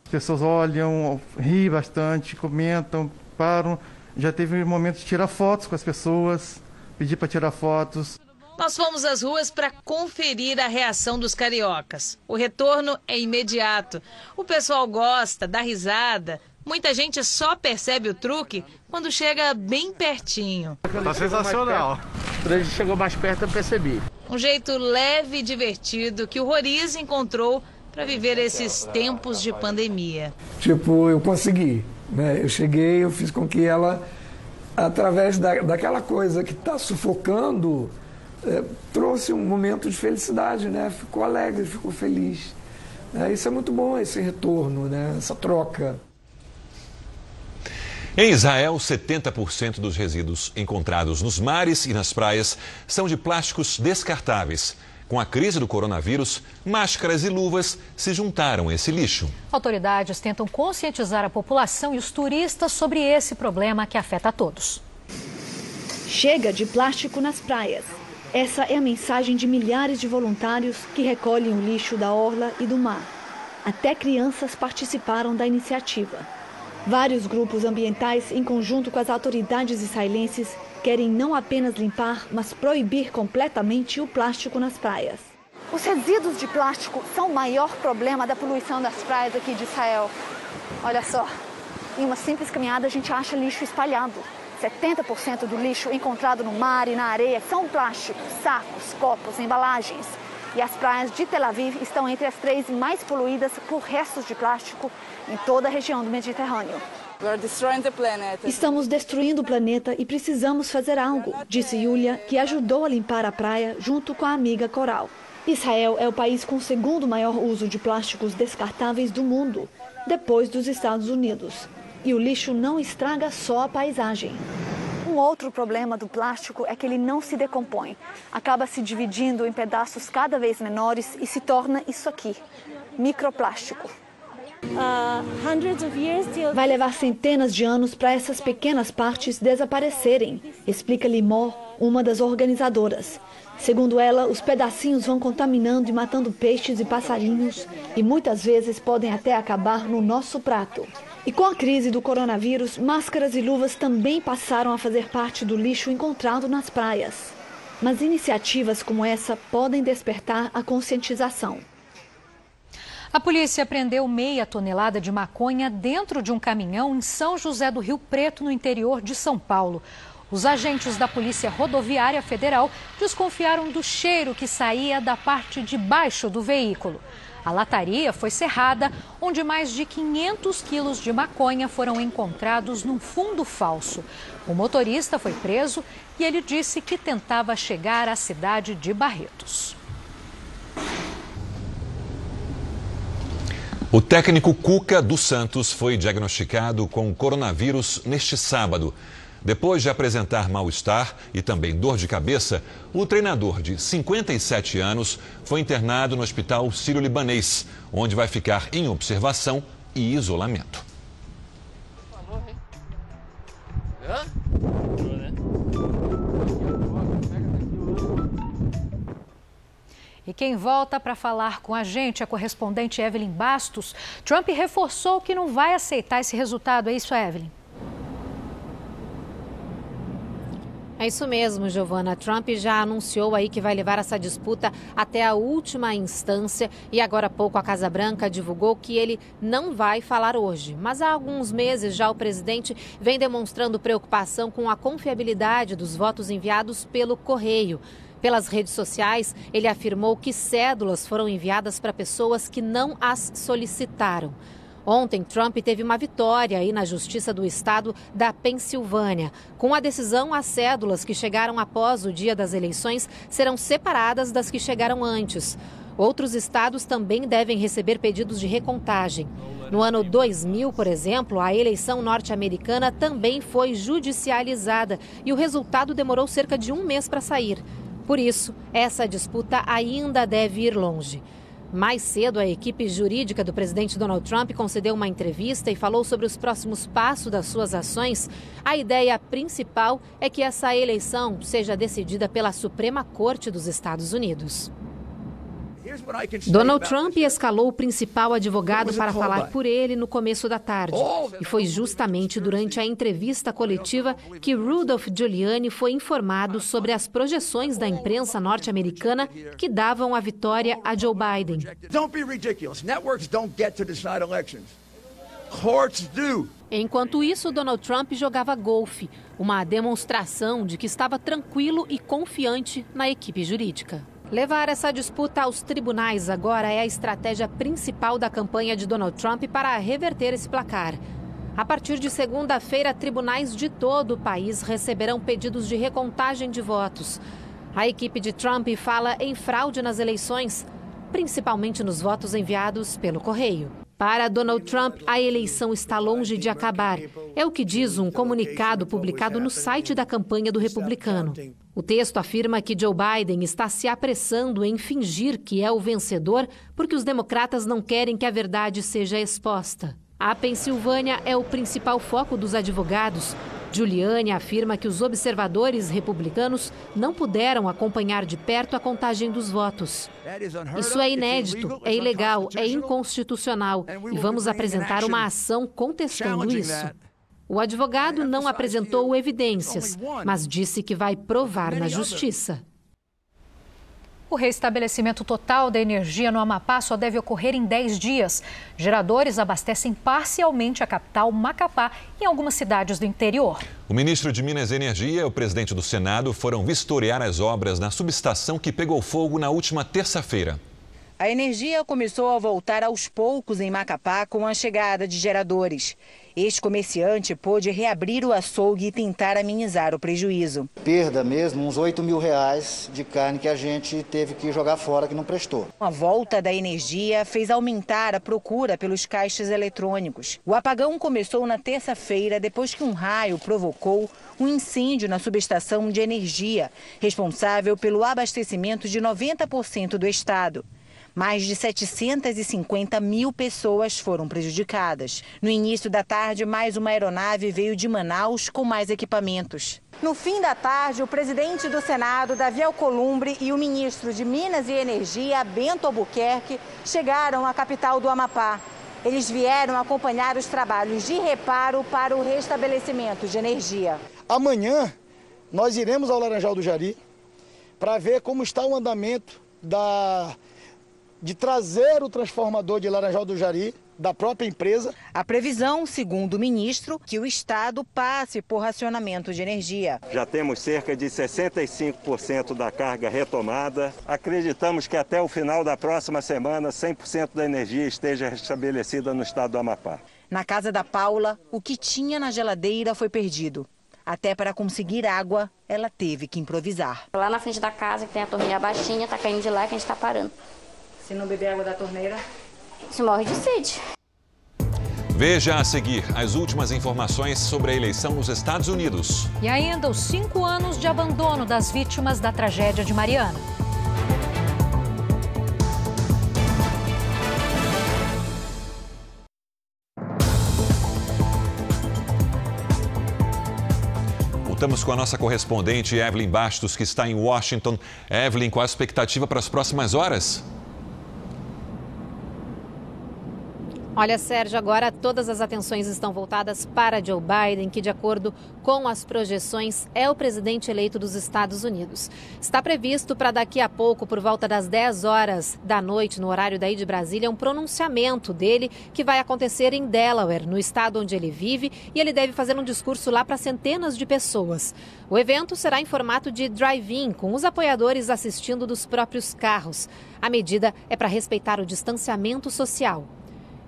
As pessoas olham, riem bastante, comentam, param. Já teve um momento de tirar fotos com as pessoas, pedir para tirar fotos. Nós fomos às ruas para conferir a reação dos cariocas. O retorno é imediato. O pessoal gosta, dá risada. Muita gente só percebe o truque quando chega bem pertinho. Tá sensacional. Quando ele chegou mais perto, eu percebi. Um jeito leve e divertido que o Roriz encontrou para viver esses tempos de pandemia. Tipo, eu consegui, né? Eu cheguei, eu fiz com que ela, através da, daquela coisa que está sufocando, é, trouxe um momento de felicidade, né? Ficou alegre, ficou feliz. É, isso é muito bom, esse retorno, né? Essa troca. Em Israel, setenta por cento dos resíduos encontrados nos mares e nas praias são de plásticos descartáveis. Com a crise do coronavírus, máscaras e luvas se juntaram a esse lixo. Autoridades tentam conscientizar a população e os turistas sobre esse problema que afeta a todos. Chega de plástico nas praias. Essa é a mensagem de milhares de voluntários que recolhem o lixo da orla e do mar. Até crianças participaram da iniciativa. Vários grupos ambientais, em conjunto com as autoridades israelenses, querem não apenas limpar, mas proibir completamente o plástico nas praias. Os resíduos de plástico são o maior problema da poluição das praias aqui de Israel. Olha só, em uma simples caminhada a gente acha lixo espalhado. setenta por cento do lixo encontrado no mar e na areia são plásticos, sacos, copos, embalagens. E as praias de Tel Aviv estão entre as três mais poluídas por restos de plástico em toda a região do Mediterrâneo. Estamos destruindo o planeta e precisamos fazer algo, disse Yulia, que ajudou a limpar a praia junto com a amiga Coral. Israel é o país com o segundo maior uso de plásticos descartáveis do mundo, depois dos Estados Unidos. E o lixo não estraga só a paisagem. Um outro problema do plástico é que ele não se decompõe. Acaba se dividindo em pedaços cada vez menores e se torna isso aqui, microplástico. Vai levar centenas de anos para essas pequenas partes desaparecerem, explica Limor, uma das organizadoras. Segundo ela, os pedacinhos vão contaminando e matando peixes e passarinhos e muitas vezes podem até acabar no nosso prato. E com a crise do coronavírus, máscaras e luvas também passaram a fazer parte do lixo encontrado nas praias. Mas iniciativas como essa podem despertar a conscientização. A polícia prendeu meia tonelada de maconha dentro de um caminhão em São José do Rio Preto, no interior de São Paulo. Os agentes da Polícia Rodoviária Federal desconfiaram do cheiro que saía da parte de baixo do veículo. A lataria foi cerrada, onde mais de quinhentos quilos de maconha foram encontrados num fundo falso. O motorista foi preso e ele disse que tentava chegar à cidade de Barretos. O técnico Cuca dos Santos foi diagnosticado com coronavírus neste sábado. Depois de apresentar mal-estar e também dor de cabeça, o treinador de cinquenta e sete anos foi internado no Hospital Sírio-Libanês, onde vai ficar em observação e isolamento. E quem volta para falar com a gente é a correspondente Evelyn Bastos. Trump reforçou que não vai aceitar esse resultado, é isso, Evelyn? É isso mesmo, Giovana. Trump já anunciou aí que vai levar essa disputa até a última instância e agora há pouco a Casa Branca divulgou que ele não vai falar hoje. Mas há alguns meses já o presidente vem demonstrando preocupação com a confiabilidade dos votos enviados pelo correio. Pelas redes sociais, ele afirmou que cédulas foram enviadas para pessoas que não as solicitaram. Ontem, Trump teve uma vitória aí na Justiça do Estado da Pensilvânia. Com a decisão, as cédulas que chegaram após o dia das eleições serão separadas das que chegaram antes. Outros estados também devem receber pedidos de recontagem. No ano dois mil, por exemplo, a eleição norte-americana também foi judicializada e o resultado demorou cerca de um mês para sair. Por isso, essa disputa ainda deve ir longe. Mais cedo, a equipe jurídica do presidente Donald Trump concedeu uma entrevista e falou sobre os próximos passos das suas ações. A ideia principal é que essa eleição seja decidida pela Suprema Corte dos Estados Unidos. Donald Trump escalou o principal advogado para falar por ele no começo da tarde. E foi justamente durante a entrevista coletiva que Rudolph Giuliani foi informado sobre as projeções da imprensa norte-americana que davam a vitória a Joe Biden. Enquanto isso, Donald Trump jogava golfe, uma demonstração de que estava tranquilo e confiante na equipe jurídica. Levar essa disputa aos tribunais agora é a estratégia principal da campanha de Donald Trump para reverter esse placar. A partir de segunda-feira, tribunais de todo o país receberão pedidos de recontagem de votos. A equipe de Trump fala em fraude nas eleições, principalmente nos votos enviados pelo correio. Para Donald Trump, a eleição está longe de acabar. É o que diz um comunicado publicado no site da campanha do republicano. O texto afirma que Joe Biden está se apressando em fingir que é o vencedor porque os democratas não querem que a verdade seja exposta. A Pensilvânia é o principal foco dos advogados. Giuliani afirma que os observadores republicanos não puderam acompanhar de perto a contagem dos votos. Isso é inédito, é ilegal, é inconstitucional e vamos apresentar uma ação contestando isso. O advogado não apresentou evidências, mas disse que vai provar na justiça. O reestabelecimento total da energia no Amapá só deve ocorrer em dez dias. Geradores abastecem parcialmente a capital Macapá e algumas cidades do interior. O ministro de Minas e Energia e o presidente do Senado foram vistoriar as obras na subestação que pegou fogo na última terça-feira. A energia começou a voltar aos poucos em Macapá com a chegada de geradores. Este comerciante pôde reabrir o açougue e tentar amenizar o prejuízo. Perda mesmo, uns oito mil reais de carne que a gente teve que jogar fora, que não prestou. A volta da energia fez aumentar a procura pelos caixas eletrônicos. O apagão começou na terça-feira, depois que um raio provocou um incêndio na subestação de energia, responsável pelo abastecimento de noventa por cento do estado. Mais de setecentas e cinquenta mil pessoas foram prejudicadas. No início da tarde, mais uma aeronave veio de Manaus com mais equipamentos. No fim da tarde, o presidente do Senado, Davi Alcolumbre, e o ministro de Minas e Energia, Bento Albuquerque, chegaram à capital do Amapá. Eles vieram acompanhar os trabalhos de reparo para o restabelecimento de energia. Amanhã, nós iremos ao Laranjal do Jari para ver como está o andamento da... de trazer o transformador de Laranjal do Jari, da própria empresa. A previsão, segundo o ministro, que o estado passe por racionamento de energia. Já temos cerca de sessenta e cinco por cento da carga retomada. Acreditamos que até o final da próxima semana, cem por cento da energia esteja restabelecida no estado do Amapá. Na casa da Paula, o que tinha na geladeira foi perdido. Até para conseguir água, ela teve que improvisar. Lá na frente da casa, que tem a torneira baixinha, está caindo de lá que a gente está parando. Se não beber água da torneira, se morre de sede. Veja a seguir as últimas informações sobre a eleição nos Estados Unidos. E ainda os cinco anos de abandono das vítimas da tragédia de Mariana. Estamos com a nossa correspondente Evelyn Bastos, que está em Washington. Evelyn, qual a expectativa para as próximas horas? Olha, Sérgio, agora todas as atenções estão voltadas para Joe Biden, que, de acordo com as projeções, é o presidente eleito dos Estados Unidos. Está previsto para daqui a pouco, por volta das dez horas da noite, no horário daí de Brasília, um pronunciamento dele que vai acontecer em Delaware, no estado onde ele vive, e ele deve fazer um discurso lá para centenas de pessoas. O evento será em formato de drive-in, com os apoiadores assistindo dos próprios carros. A medida é para respeitar o distanciamento social.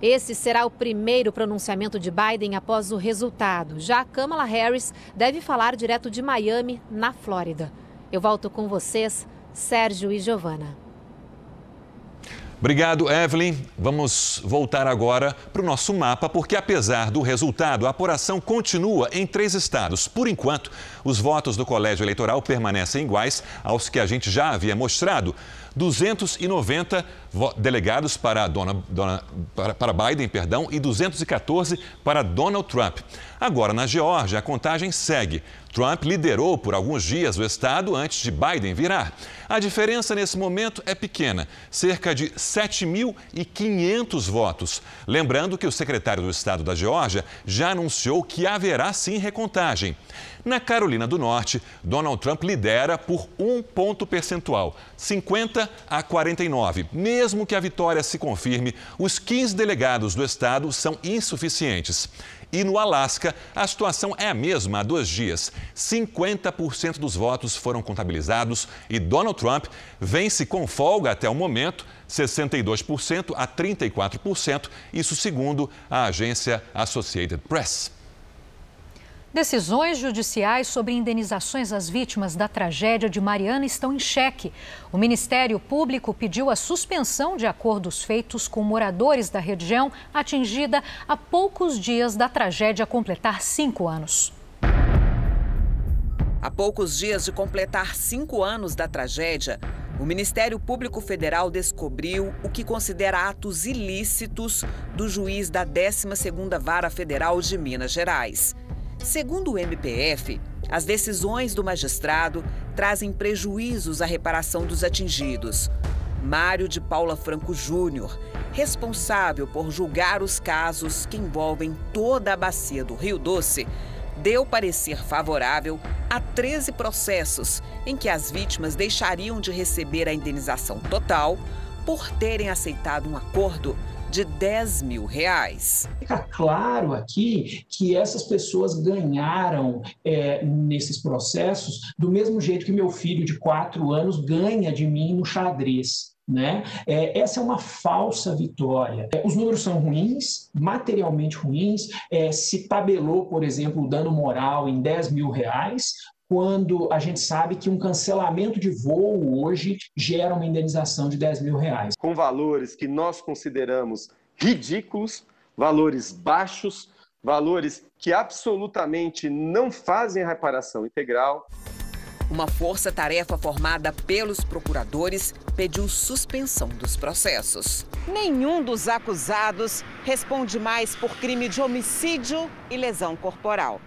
Esse será o primeiro pronunciamento de Biden após o resultado. Já Kamala Harris deve falar direto de Miami, na Flórida. Eu volto com vocês, Sérgio e Giovana. Obrigado, Evelyn. Vamos voltar agora para o nosso mapa, porque apesar do resultado, a apuração continua em três estados. Por enquanto, os votos do colégio eleitoral permanecem iguais aos que a gente já havia mostrado. duzentos e noventa delegados para, Dona, Dona, para, para Biden, perdão, e duzentos e quatorze para Donald Trump. Agora, na Geórgia, a contagem segue. Trump liderou por alguns dias o estado antes de Biden virar. A diferença nesse momento é pequena, cerca de sete mil e quinhentos votos. Lembrando que o secretário do estado da Geórgia já anunciou que haverá sim recontagem. Na Carolina do Norte, Donald Trump lidera por um ponto percentual, cinquenta a quarenta e nove. Mesmo que a vitória se confirme, os quinze delegados do estado são insuficientes. E no Alasca, a situação é a mesma há dois dias. cinquenta por cento dos votos foram contabilizados e Donald Trump vence com folga até o momento, sessenta e dois por cento a trinta e quatro por cento, isso segundo a agência Associated Press. Decisões judiciais sobre indenizações às vítimas da tragédia de Mariana estão em xeque. O Ministério Público pediu a suspensão de acordos feitos com moradores da região atingida há poucos dias da tragédia completar cinco anos. Há poucos dias de completar cinco anos da tragédia, o Ministério Público Federal descobriu o que considera atos ilícitos do juiz da décima segunda Vara Federal de Minas Gerais. Segundo o M P F, as decisões do magistrado trazem prejuízos à reparação dos atingidos. Mário de Paula Franco Júnior, responsável por julgar os casos que envolvem toda a bacia do Rio Doce, deu parecer favorável a treze processos em que as vítimas deixariam de receber a indenização total por terem aceitado um acordo de dez mil reais. Fica claro aqui que essas pessoas ganharam é, nesses processos do mesmo jeito que meu filho de quatro anos ganha de mim no xadrez, né? É, essa é uma falsa vitória. É, os números são ruins, materialmente ruins. É, se tabelou, por exemplo, o dano moral em dez mil reais, quando a gente sabe que um cancelamento de voo hoje gera uma indenização de dez mil reais. Com valores que nós consideramos ridículos, valores baixos, valores que absolutamente não fazem a reparação integral. Uma força-tarefa formada pelos procuradores pediu suspensão dos processos. Nenhum dos acusados responde mais por crime de homicídio e lesão corporal.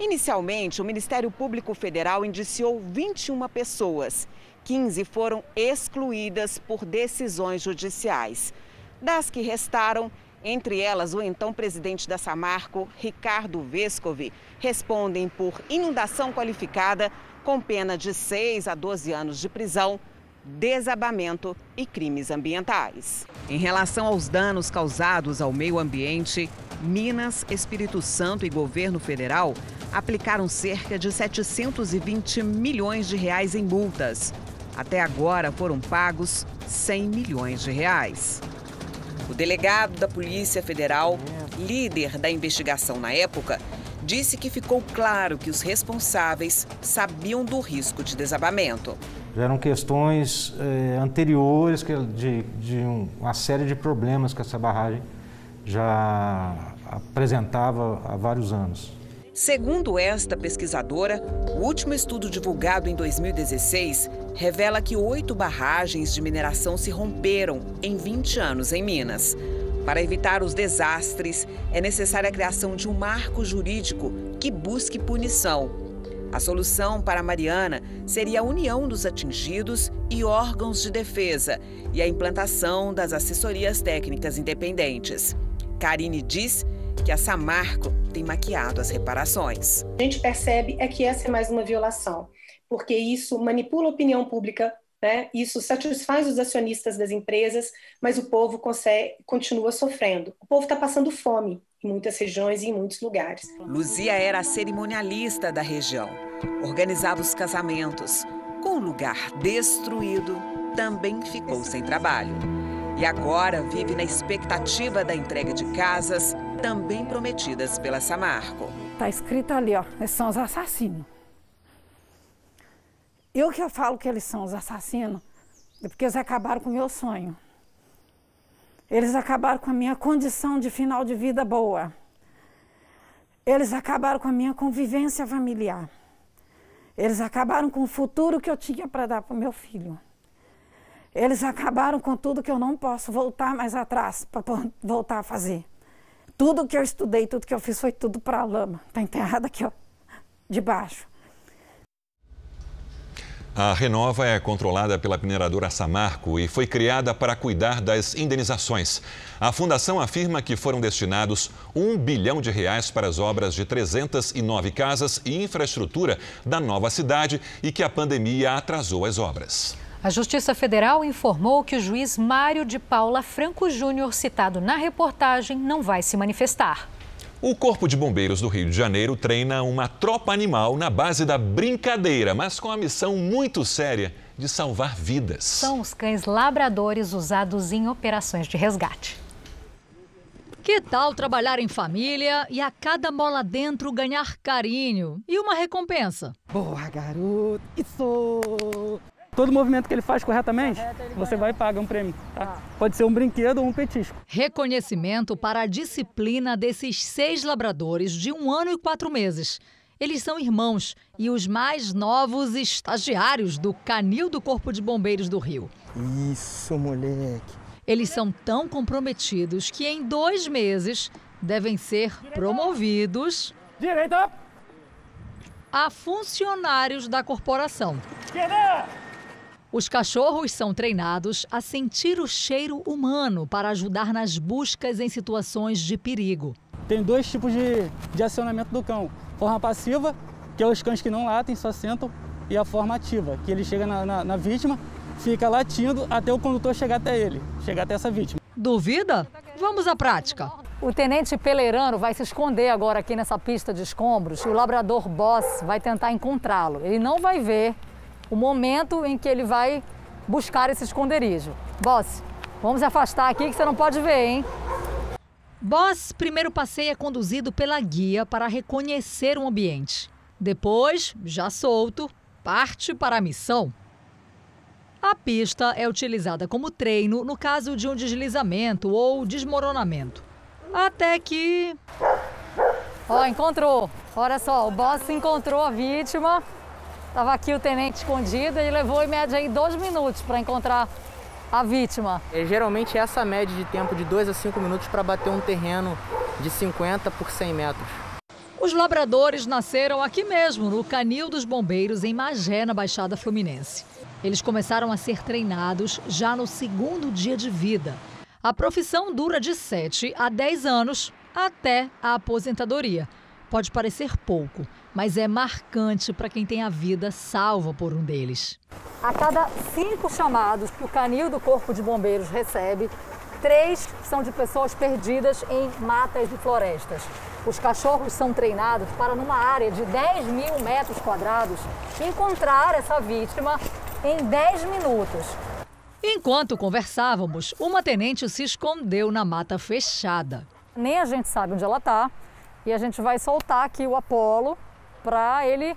Inicialmente, o Ministério Público Federal indiciou vinte e uma pessoas. quinze foram excluídas por decisões judiciais. Das que restaram, entre elas o então presidente da Samarco, Ricardo Vescovi, respondem por inundação qualificada com pena de seis a doze anos de prisão, desabamento e crimes ambientais. Em relação aos danos causados ao meio ambiente, Minas, Espírito Santo e governo federal aplicaram cerca de setecentos e vinte milhões de reais em multas. Até agora foram pagos cem milhões de reais. O delegado da Polícia Federal, líder da investigação na época, disse que ficou claro que os responsáveis sabiam do risco de desabamento. Eram questões eh, anteriores que, de, de um, uma série de problemas que essa barragem já apresentava há vários anos. Segundo esta pesquisadora, o último estudo divulgado em dois mil e dezesseis revela que oito barragens de mineração se romperam em vinte anos em Minas. Para evitar os desastres, é necessária a criação de um marco jurídico que busque punição. A solução para Mariana seria a união dos atingidos e órgãos de defesa e a implantação das assessorias técnicas independentes. Karine diz que a Samarco tem maquiado as reparações. A gente percebe é que essa é mais uma violação, porque isso manipula a opinião pública, né? Isso satisfaz os acionistas das empresas, mas o povo consegue, continua sofrendo. O povo está passando fome em muitas regiões e em muitos lugares. Luzia era a cerimonialista da região, organizava os casamentos. Com o lugar destruído, também ficou sem trabalho. E agora vive na expectativa da entrega de casas, também prometidas pela Samarco. Está escrito ali, ó, esses são os assassinos. Eu que eu falo que eles são os assassinos, é porque eles acabaram com o meu sonho. Eles acabaram com a minha condição de final de vida boa. Eles acabaram com a minha convivência familiar. Eles acabaram com o futuro que eu tinha para dar para o meu filho. Eles acabaram com tudo que eu não posso voltar mais atrás, para voltar a fazer. Tudo que eu estudei, tudo que eu fiz foi tudo para a lama. Está enterrado aqui, ó, debaixo. A Renova é controlada pela mineradora Samarco e foi criada para cuidar das indenizações. A fundação afirma que foram destinados um bilhão de reais para as obras de trezentas e nove casas e infraestrutura da nova cidade e que a pandemia atrasou as obras. A Justiça Federal informou que o juiz Mário de Paula Franco Júnior, citado na reportagem, não vai se manifestar. O Corpo de Bombeiros do Rio de Janeiro treina uma tropa animal na base da brincadeira, mas com a missão muito séria de salvar vidas. São os cães labradores usados em operações de resgate. Que tal trabalhar em família e a cada bola dentro ganhar carinho e uma recompensa? Boa, garoto! Isso! Todo movimento que ele faz corretamente, você vai e paga um prêmio, tá? Pode ser um brinquedo ou um petisco. Reconhecimento para a disciplina desses seis labradores de um ano e quatro meses. Eles são irmãos e os mais novos estagiários do canil do Corpo de Bombeiros do Rio. Isso, moleque. Eles são tão comprometidos que em dois meses devem ser promovidos Direita. a funcionários da corporação. Direita. Os cachorros são treinados a sentir o cheiro humano para ajudar nas buscas em situações de perigo. Tem dois tipos de, de acionamento do cão. Forma passiva, que é os cães que não latem, só sentam, e a forma ativa, que ele chega na, na, na vítima, fica latindo até o condutor chegar até ele, chegar até essa vítima. Duvida? Vamos à prática. O tenente Pelerano vai se esconder agora aqui nessa pista de escombros e o labrador Boss vai tentar encontrá-lo. Ele não vai ver o momento em que ele vai buscar esse esconderijo. Boss, vamos afastar aqui que você não pode ver, hein? Boss primeiro passeia conduzido pela guia para reconhecer o ambiente. Depois, já solto, parte para a missão. A pista é utilizada como treino no caso de um deslizamento ou desmoronamento. Até que... Ó, encontrou. Olha só, o Boss encontrou a vítima. Estava aqui o tenente escondido e levou em média aí dois minutos para encontrar a vítima. É, geralmente essa média de tempo de dois a cinco minutos para bater um terreno de cinquenta por cem metros. Os labradores nasceram aqui mesmo, no Canil dos Bombeiros, em Magé, na Baixada Fluminense. Eles começaram a ser treinados já no segundo dia de vida. A profissão dura de sete a dez anos até a aposentadoria. Pode parecer pouco, mas é marcante para quem tem a vida salva por um deles. A cada cinco chamados que o canil do Corpo de Bombeiros recebe, três são de pessoas perdidas em matas e florestas. Os cachorros são treinados para, numa área de dez mil metros quadrados, encontrar essa vítima em dez minutos. Enquanto conversávamos, uma tenente se escondeu na mata fechada. Nem a gente sabe onde ela está e a gente vai soltar aqui o Apolo para ele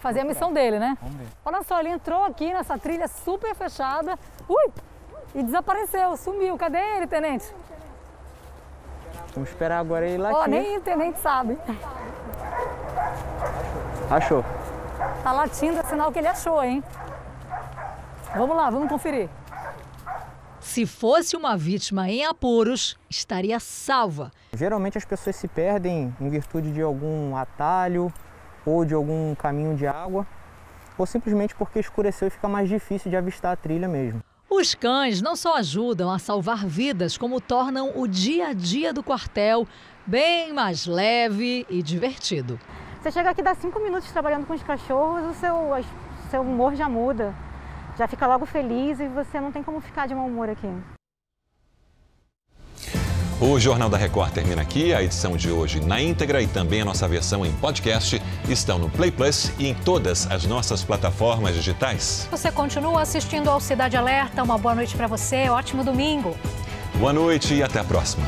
fazer a missão dele, né? Olha só, ele entrou aqui nessa trilha super fechada, ui, e desapareceu, sumiu. Cadê ele, tenente? Vamos esperar agora ele lá. Ó, nem o tenente sabe. Achou. Tá latindo, é sinal que ele achou, hein? Vamos lá, vamos conferir. Se fosse uma vítima em apuros, estaria salva. Geralmente as pessoas se perdem em virtude de algum atalho ou de algum caminho de água, ou simplesmente porque escureceu e fica mais difícil de avistar a trilha mesmo. Os cães não só ajudam a salvar vidas, como tornam o dia a dia do quartel bem mais leve e divertido. Você chega aqui, dá cinco minutos trabalhando com os cachorros, o seu, o seu humor já muda. Já fica logo feliz e você não tem como ficar de mau humor aqui. O Jornal da Record termina aqui. A edição de hoje na íntegra e também a nossa versão em podcast estão no Play Plus e em todas as nossas plataformas digitais. Você continua assistindo ao Cidade Alerta. Uma boa noite para você, ótimo domingo. Boa noite e até a próxima.